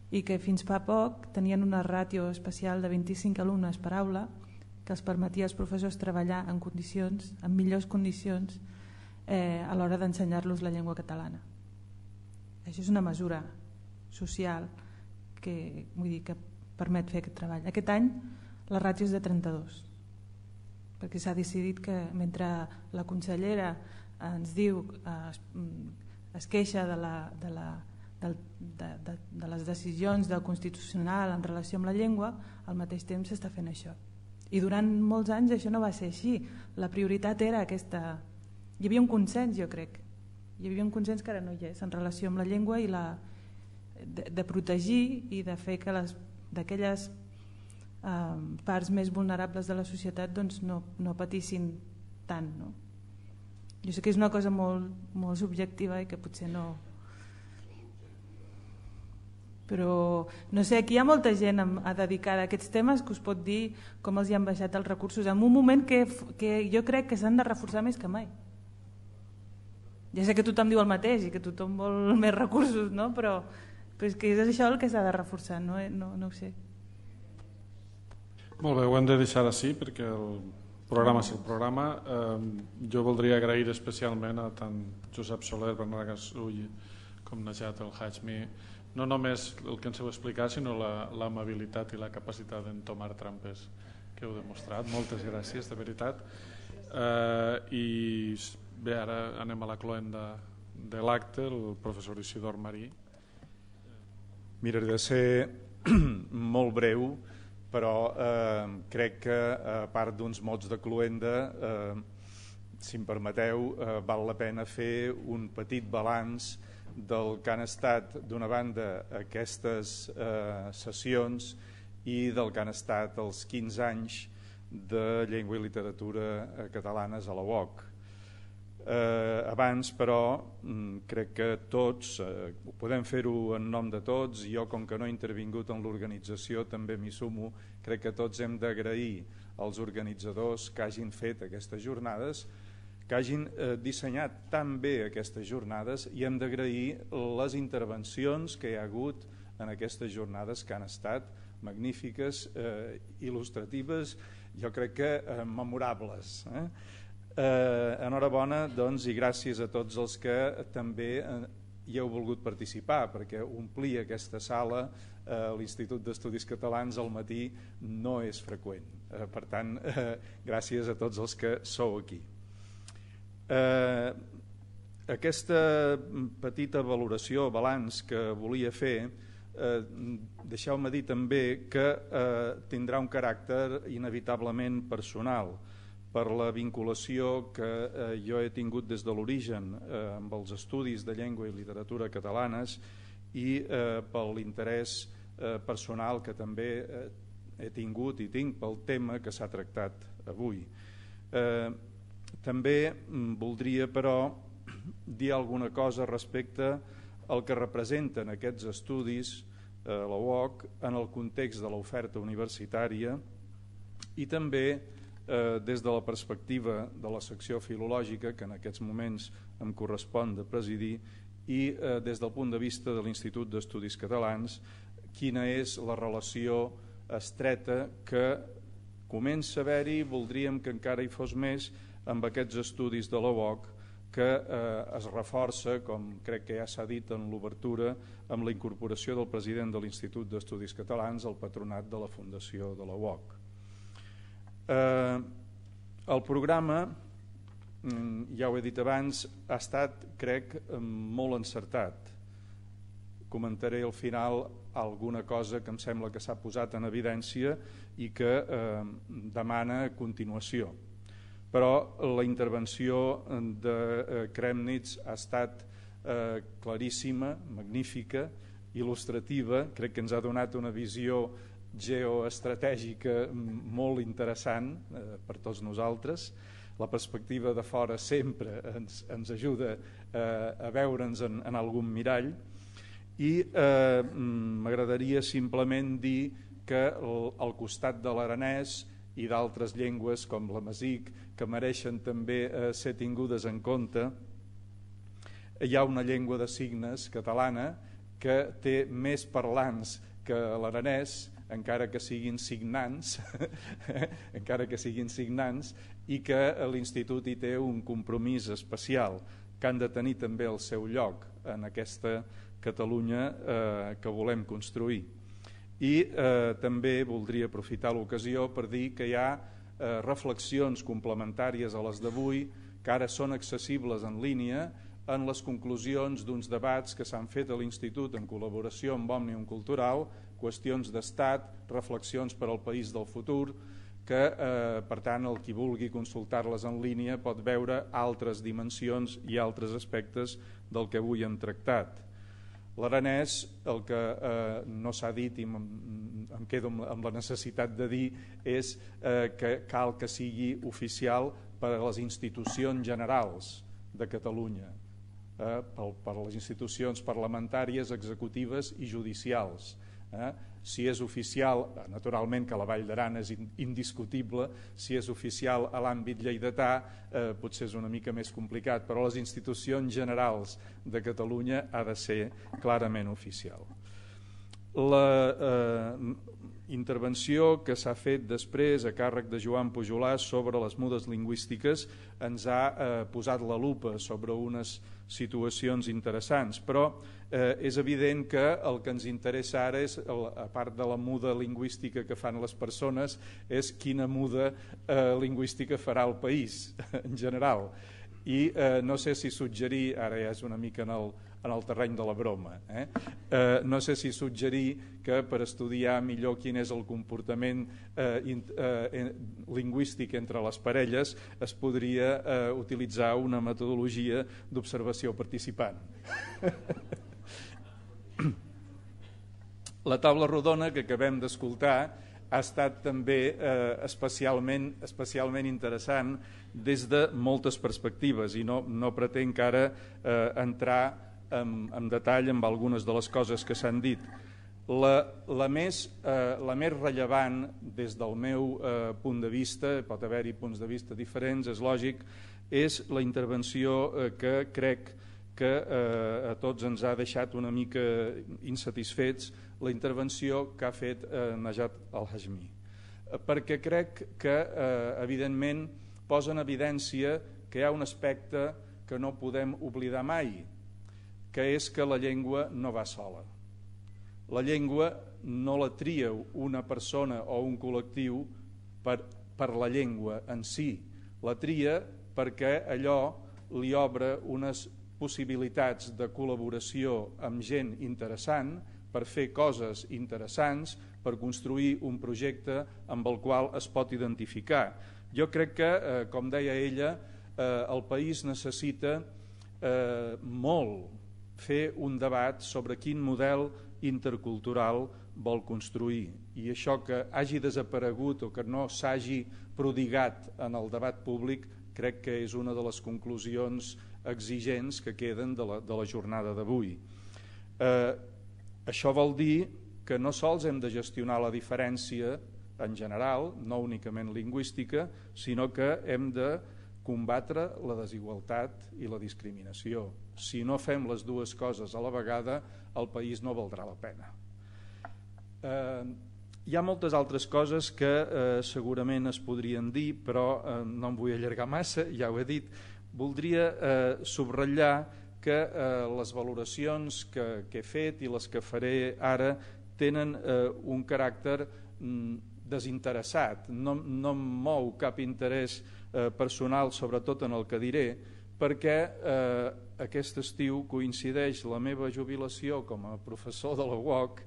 i que fins fa poc tenien una ràtio especial de 25 alumnes per aula que els permetia als professors treballar en millors condicions a l'hora d'ensenyar-los la llengua catalana. Això és una mesura social que permet fer aquest treball. Aquest any la ràtio és de 32, perquè s'ha decidit que mentre la consellera ens diu, es queixa de les decisions del Constitucional en relació amb la llengua, al mateix temps s'està fent això. I durant molts anys això no va ser així. La prioritat era aquesta... Hi havia un consens, jo crec. Hi havia un consens que ara no hi és, en relació amb la llengua i de protegir i de fer que d'aquelles parts més vulnerables de la societat no patissin tant, no? Jo sé que és una cosa molt subjectiva i que potser no... Però no sé, aquí hi ha molta gent dedicada a aquests temes que us pot dir com els hi han baixat els recursos en un moment que jo crec que s'han de reforçar més que mai. Ja sé que tothom diu el mateix i que tothom vol més recursos, no? Però és que és això el que s'ha de reforçar, no ho sé. Molt bé, ho hem de deixar així perquè el... programa és el programa. Jo voldria agrair especialment a tant Josep Soler, Bernat Gasull com Najat El Hachmi, no només el que ens heu explicat, sinó l'amabilitat i la capacitat d'entomar trampes que heu demostrat. Moltes gràcies, de veritat. I bé, ara anem a la cloenda de l'acte, el professor Isidor Marí. Miraré de ser molt breu, però crec que a part d'uns mots de cloenda, si em permeteu, val la pena fer un petit balanç del que han estat d'una banda aquestes sessions i del que han estat els 15 anys de llengua i literatura catalanes a la UOC. Abans, però, crec que tots, podem fer-ho en nom de tots, i jo, com que no he intervingut en l'organització, també m'hi sumo, crec que tots hem d'agrair als organitzadors que hagin fet aquestes jornades, que hagin dissenyat tan bé aquestes jornades, i hem d'agrair les intervencions que hi ha hagut en aquestes jornades, que han estat magnífiques, il·lustratives, jo crec que memorables. Enhorabona i gràcies a tots els que també hi heu volgut participar, perquè omplir aquesta sala a l'Institut d'Estudis Catalans al matí no és freqüent. Per tant, gràcies a tots els que sou aquí. Aquesta petita valoració, balanç que volia fer, deixeu-me dir també que tindrà un caràcter inevitablement personal, per la vinculació que jo he tingut des de l'origen amb els estudis de llengua i literatura catalanes i per l'interès personal que també he tingut i tinc pel tema que s'ha tractat avui. També voldria, però, dir alguna cosa respecte al que representen aquests estudis a la UOC en el context de l'oferta universitària i també des de la perspectiva de la secció filològica, que en aquests moments em correspon de presidir, i des del punt de vista de l'Institut d'Estudis Catalans, quina és la relació estreta que comença a haver-hi, voldríem que encara hi fos més, amb aquests estudis de la UOC, que es reforça, com crec que ja s'ha dit en l'obertura, amb la incorporació del president de l'Institut d'Estudis Catalans al patronat de la Fundació de la UOC. El programa, ja ho he dit abans, ha estat, crec, molt encertat. Comentaré al final alguna cosa que em sembla que s'ha posat en evidència i que demana continuació. Però la intervenció de Kremnitz ha estat claríssima, magnífica, il·lustrativa, crec que ens ha donat una visió geoestratègica molt interessant per tots nosaltres. La perspectiva de fora sempre ens ajuda a veure'ns en algun mirall i m'agradaria simplement dir que al costat de l'aranès i d'altres llengües com l'amazigh, que mereixen també ser tingudes en compte, hi ha una llengua de signes catalana que té més parlants que l'aranès, encara que siguin signants, i que l'Institut hi té un compromís especial, que han de tenir també el seu lloc en aquesta Catalunya que volem construir. I també voldria aprofitar l'ocasió per dir que hi ha reflexions complementàries a les d'avui que ara són accessibles en línia en les conclusions d'uns debats que s'han fet a l'Institut en col·laboració amb Òmnium Cultural, qüestions d'estat, reflexions per al país del futur, que per tant el qui vulgui consultar-les en línia pot veure altres dimensions i altres aspectes del que avui hem tractat. L'aranès, el que no s'ha dit i em quedo amb la necessitat de dir, és que cal que sigui oficial per a les institucions generals de Catalunya, per a les institucions parlamentàries, executives i judicials. Si és oficial, naturalment que la Vall d'Aran és indiscutible, si és oficial a l'àmbit lleidatà potser és una mica més complicat, però les institucions generals de Catalunya ha de ser clarament oficial. La intervenció que s'ha fet després a càrrec de Joan Pujolà sobre les mudes lingüístiques ens ha posat la lupa sobre unes situacions interessants, però és evident que el que ens interessa ara, a part de la muda lingüística que fan les persones, és quina muda lingüística farà el país en general. I no sé si suggerir, ara ja és una mica en el terreny de la broma, no sé si suggerir que per estudiar millor quin és el comportament lingüístic entre les parelles es podria utilitzar una metodologia d'observació participant. La taula rodona que acabem d'escoltar ha estat també especialment interessant des de moltes perspectives i no pretenc ara entrar en detall amb algunes de les coses que s'han dit. La més rellevant des del meu punt de vista, pot haver-hi punts de vista diferents, és lògic, és la intervenció que crec que a tots ens ha deixat una mica insatisfets, la intervenció que ha fet Najat El Hachmi, perquè crec que evidentment posa en evidència que hi ha un aspecte que no podem oblidar mai, que és que la llengua no va sola. La llengua no la tria una persona o un col·lectiu per la llengua en si, la tria perquè allò li obre unes possibilitats de col·laboració amb gent interessant per fer coses interessants, per construir un projecte amb el qual es pot identificar, Jo crec que, com deia ella, el país necessita molt fer un debat sobre quin model intercultural vol construir, i això que hagi desaparegut o que no s'hagi prodigat en el debat públic crec que és una de les conclusions exigents que queden de la jornada d'avui. Això vol dir que no sols hem de gestionar la diferència en general, no únicament lingüística, sinó que hem de combatre la desigualtat i la discriminació. Si no fem les dues coses a la vegada, el país no valdrà la pena. Hi ha moltes altres coses que segurament es podrien dir, però no em vull allargar massa, ja ho he dit. Voldria subratllar que les valoracions que he fet i les que faré ara tenen un caràcter desinteressat. No em mou cap interès personal, sobretot en el que diré, perquè aquest estiu coincideix la meva jubilació com a professor de la UOC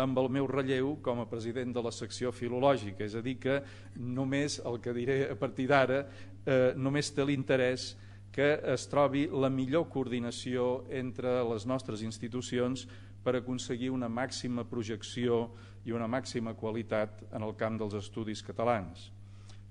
amb el meu relleu com a president de la secció filològica, és a dir que només el que diré a partir d'ara només té l'interès que es trobi la millor coordinació entre les nostres institucions per aconseguir una màxima projecció i una màxima qualitat en el camp dels estudis catalans.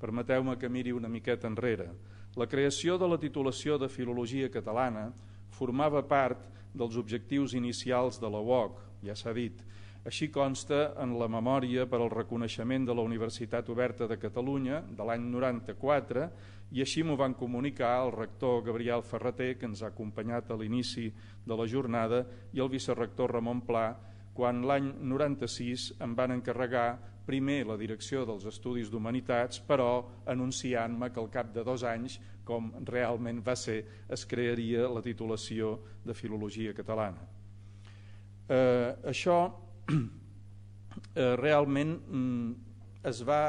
Permeteu-me que miri una miqueta enrere. La creació de la titulació de Filologia Catalana formava part dels objectius inicials de la UOC, ja s'ha dit. Així consta en la memòria per al reconeixement de la Universitat Oberta de Catalunya de l'any 94, i així m'ho van comunicar el rector Gabriel Ferraté, que ens ha acompanyat a l'inici de la jornada, i el vicerector Ramon Pla, quan l'any 96 em van encarregar primer la direcció dels Estudis d'Humanitats, però anunciant-me que al cap de 2 anys, com realment va ser, es crearia la titulació de Filologia Catalana. Això realment es va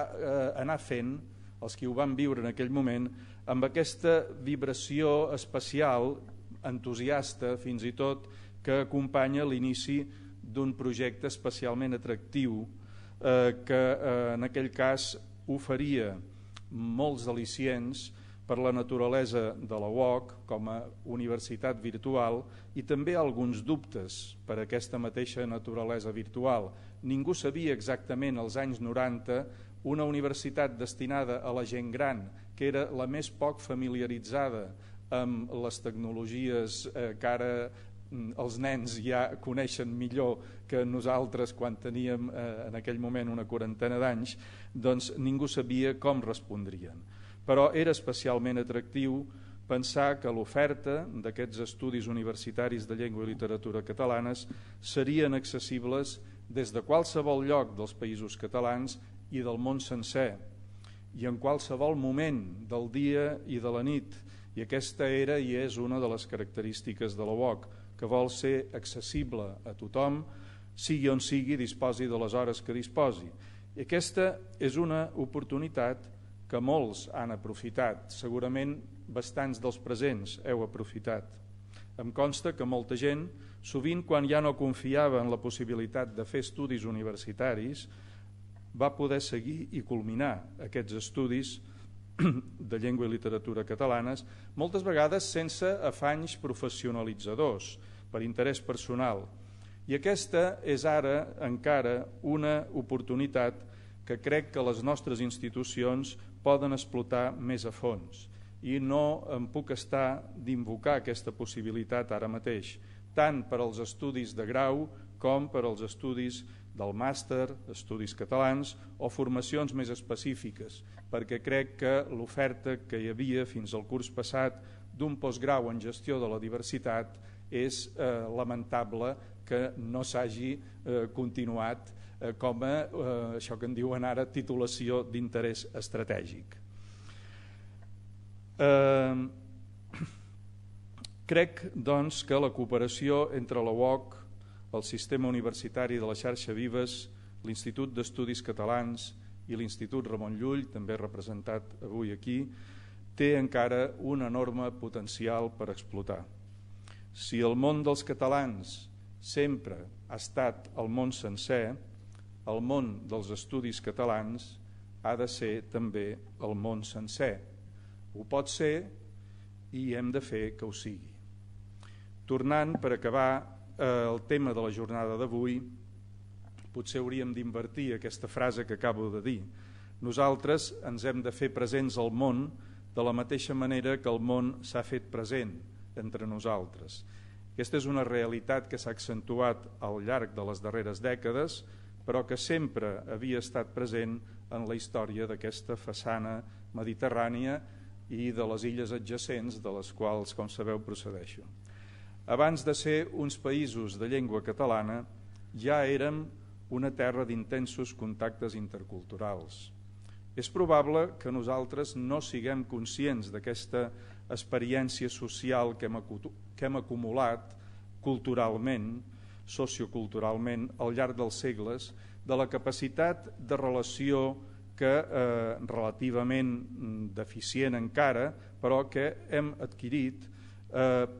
anar fent, els que ho van viure en aquell moment, amb aquesta vibració especial, entusiasta fins i tot, que acompanya l'inici d'un projecte especialment atractiu que en aquell cas oferia molts al·licients per la naturalesa de la UOC com a universitat virtual i també alguns dubtes per aquesta mateixa naturalesa virtual. Ningú sabia exactament als anys 90 una universitat destinada a la gent gran, que era la més poc familiaritzada amb les tecnologies que ara els nens ja coneixen millor que nosaltres quan teníem en aquell moment una quarantena d'anys, doncs ningú sabia com respondrien. Però era especialment atractiu pensar que l'oferta d'aquests estudis universitaris de llengua i literatura catalanes serien accessibles des de qualsevol lloc dels països catalans i del món sencer, i en qualsevol moment del dia i de la nit, i aquesta era i és una de les característiques de la UOC, que vol ser accessible a tothom, sigui on sigui, disposi de les hores que disposi. I aquesta és una oportunitat que molts han aprofitat, segurament bastants dels presents heu aprofitat. Em consta que molta gent, sovint quan ja no confiava en la possibilitat de fer estudis universitaris, va poder seguir i culminar aquests estudis de llengua i literatura catalanes, moltes vegades sense afanys professionalitzadors, per interès personal. I aquesta és ara encara una oportunitat que crec que les nostres institucions poden explotar més a fons, i no em puc estar d'invocar aquesta possibilitat ara mateix, tant per als estudis de grau com per als estudis del màster, estudis catalans o formacions més específiques, perquè crec que l'oferta que hi havia fins al curs passat d'un postgrau en gestió de la diversitat és lamentable que no s'hagi continuat com a, això que en diuen ara, titulació d'interès estratègic. Crec, doncs, que la cooperació entre la UOC, el Sistema Universitari de la Xarxa Vives, l'Institut d'Estudis Catalans i l'Institut Ramon Llull, també representat avui aquí, té encara un enorme potencial per explotar. Si el món dels catalans sempre ha estat el món sencer, el món dels estudis catalans ha de ser també el món sencer. Ho pot ser i hem de fer que ho sigui. Tornant, per acabar, el tema de la jornada d'avui, potser hauríem d'invertir aquesta frase que acabo de dir. Nosaltres ens hem de fer presents al món de la mateixa manera que el món s'ha fet present entre nosaltres. Aquesta és una realitat que s'ha accentuat al llarg de les darreres dècades, però que sempre havia estat present en la història d'aquesta façana mediterrània i de les illes adjacents, de les quals, com sabeu, procedeixo. Abans de ser uns països de llengua catalana, ja érem una terra d'intensos contactes interculturals. És probable que nosaltres no siguem conscients d'aquesta experiència social que hem acumulat culturalment, socioculturalment, al llarg dels segles, de la capacitat de relació que relativament deficient encara, però que hem adquirit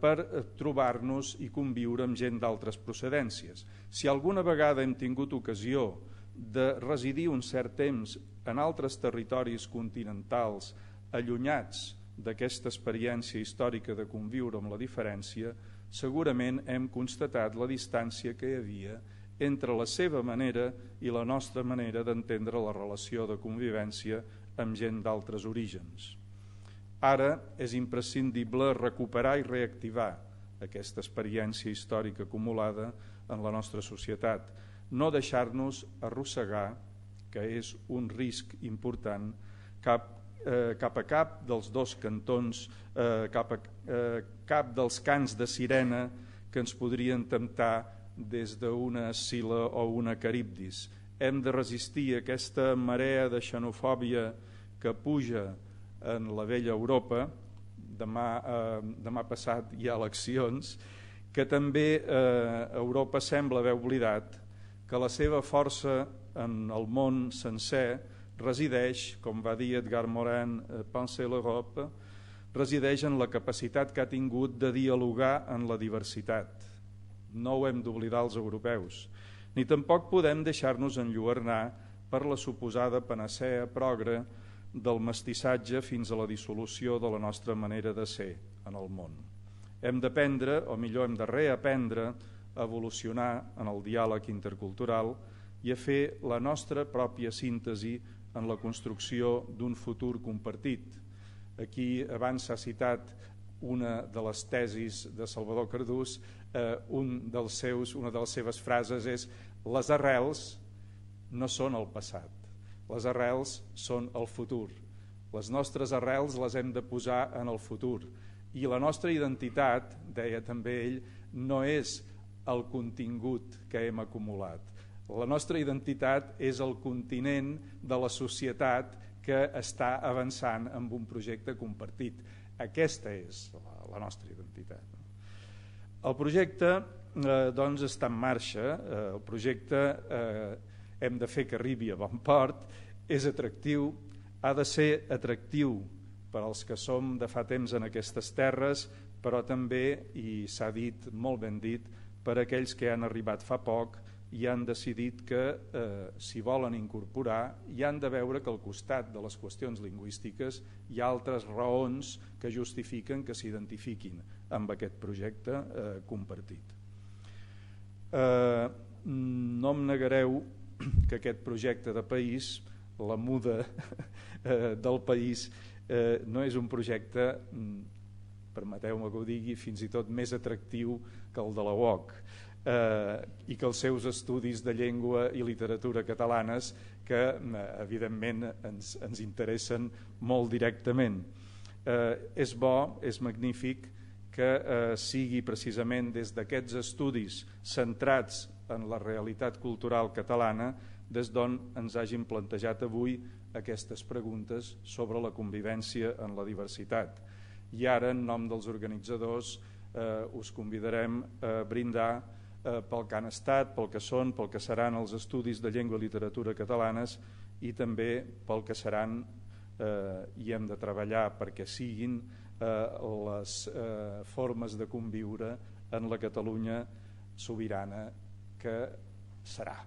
per trobar-nos i conviure amb gent d'altres procedències. Si alguna vegada hem tingut ocasió de residir un cert temps en altres territoris continentals allunyats d'aquesta experiència històrica de conviure amb la diferència, segurament hem constatat la distància que hi havia entre la seva manera i la nostra manera d'entendre la relació de convivència amb gent d'altres orígens. Ara és imprescindible recuperar i reactivar aquesta experiència històrica acumulada en la nostra societat, no deixar-nos arrossegar, que és un risc important, cap a cap dels dos cantons, cap dels cants de sirena que ens podrien temptar des d'una Scil·la o una Caribdis. Hem de resistir aquesta marea de xenofòbia que puja en la vella Europa, demà passat hi ha eleccions, que també Europa sembla haver oblidat que la seva força en el món sencer resideix, com va dir Edgar Morin, Penser l'Europe, resideix en la capacitat que ha tingut de dialogar en la diversitat. No ho hem d'oblidar els europeus, ni tampoc podem deixar-nos enlluernar per la suposada panacea progre del mestissatge fins a la dissolució de la nostra manera de ser en el món. Hem d'aprendre, o millor hem de reaprendre, a evolucionar en el diàleg intercultural i a fer la nostra pròpia síntesi en la construcció d'un futur compartit. Aquí abans s'ha citat una de les tesis de Salvador Cardús, una de les seves frases és: les arrels no són el passat, les arrels són el futur. Les nostres arrels les hem de posar en el futur. I la nostra identitat, deia també ell, no és el contingut que hem acumulat. La nostra identitat és el continent de la societat que està avançant amb un projecte compartit. Aquesta és la nostra identitat. El projecte, doncs, està en marxa. El projecte hem de fer que arribi a bon port, és atractiu, ha de ser atractiu per als que som de fa temps en aquestes terres, però també, i s'ha dit, molt ben dit, per aquells que han arribat fa poc i han decidit que, si volen incorporar, hi han de veure que al costat de les qüestions lingüístiques hi ha altres raons que justifiquen que s'identifiquin amb aquest projecte compartit. No em negareu que aquest projecte de país, la muda del país, no és un projecte, permeteu-me que ho digui, fins i tot més atractiu que el de la UOC i que els seus estudis de llengua i literatura catalanes, que evidentment ens interessen molt directament. És bo, és magnífic que sigui precisament des d'aquests estudis centrats en la realitat cultural catalana des d'on ens hagin plantejat avui aquestes preguntes sobre la convivència en la diversitat. I ara, en nom dels organitzadors, us convidarem a brindar pel que han estat, pel que són, pel que seran els estudis de llengua i literatura catalanes i també pel que seran, i hem de treballar perquè siguin, les formes de conviure en la Catalunya sobirana que serà.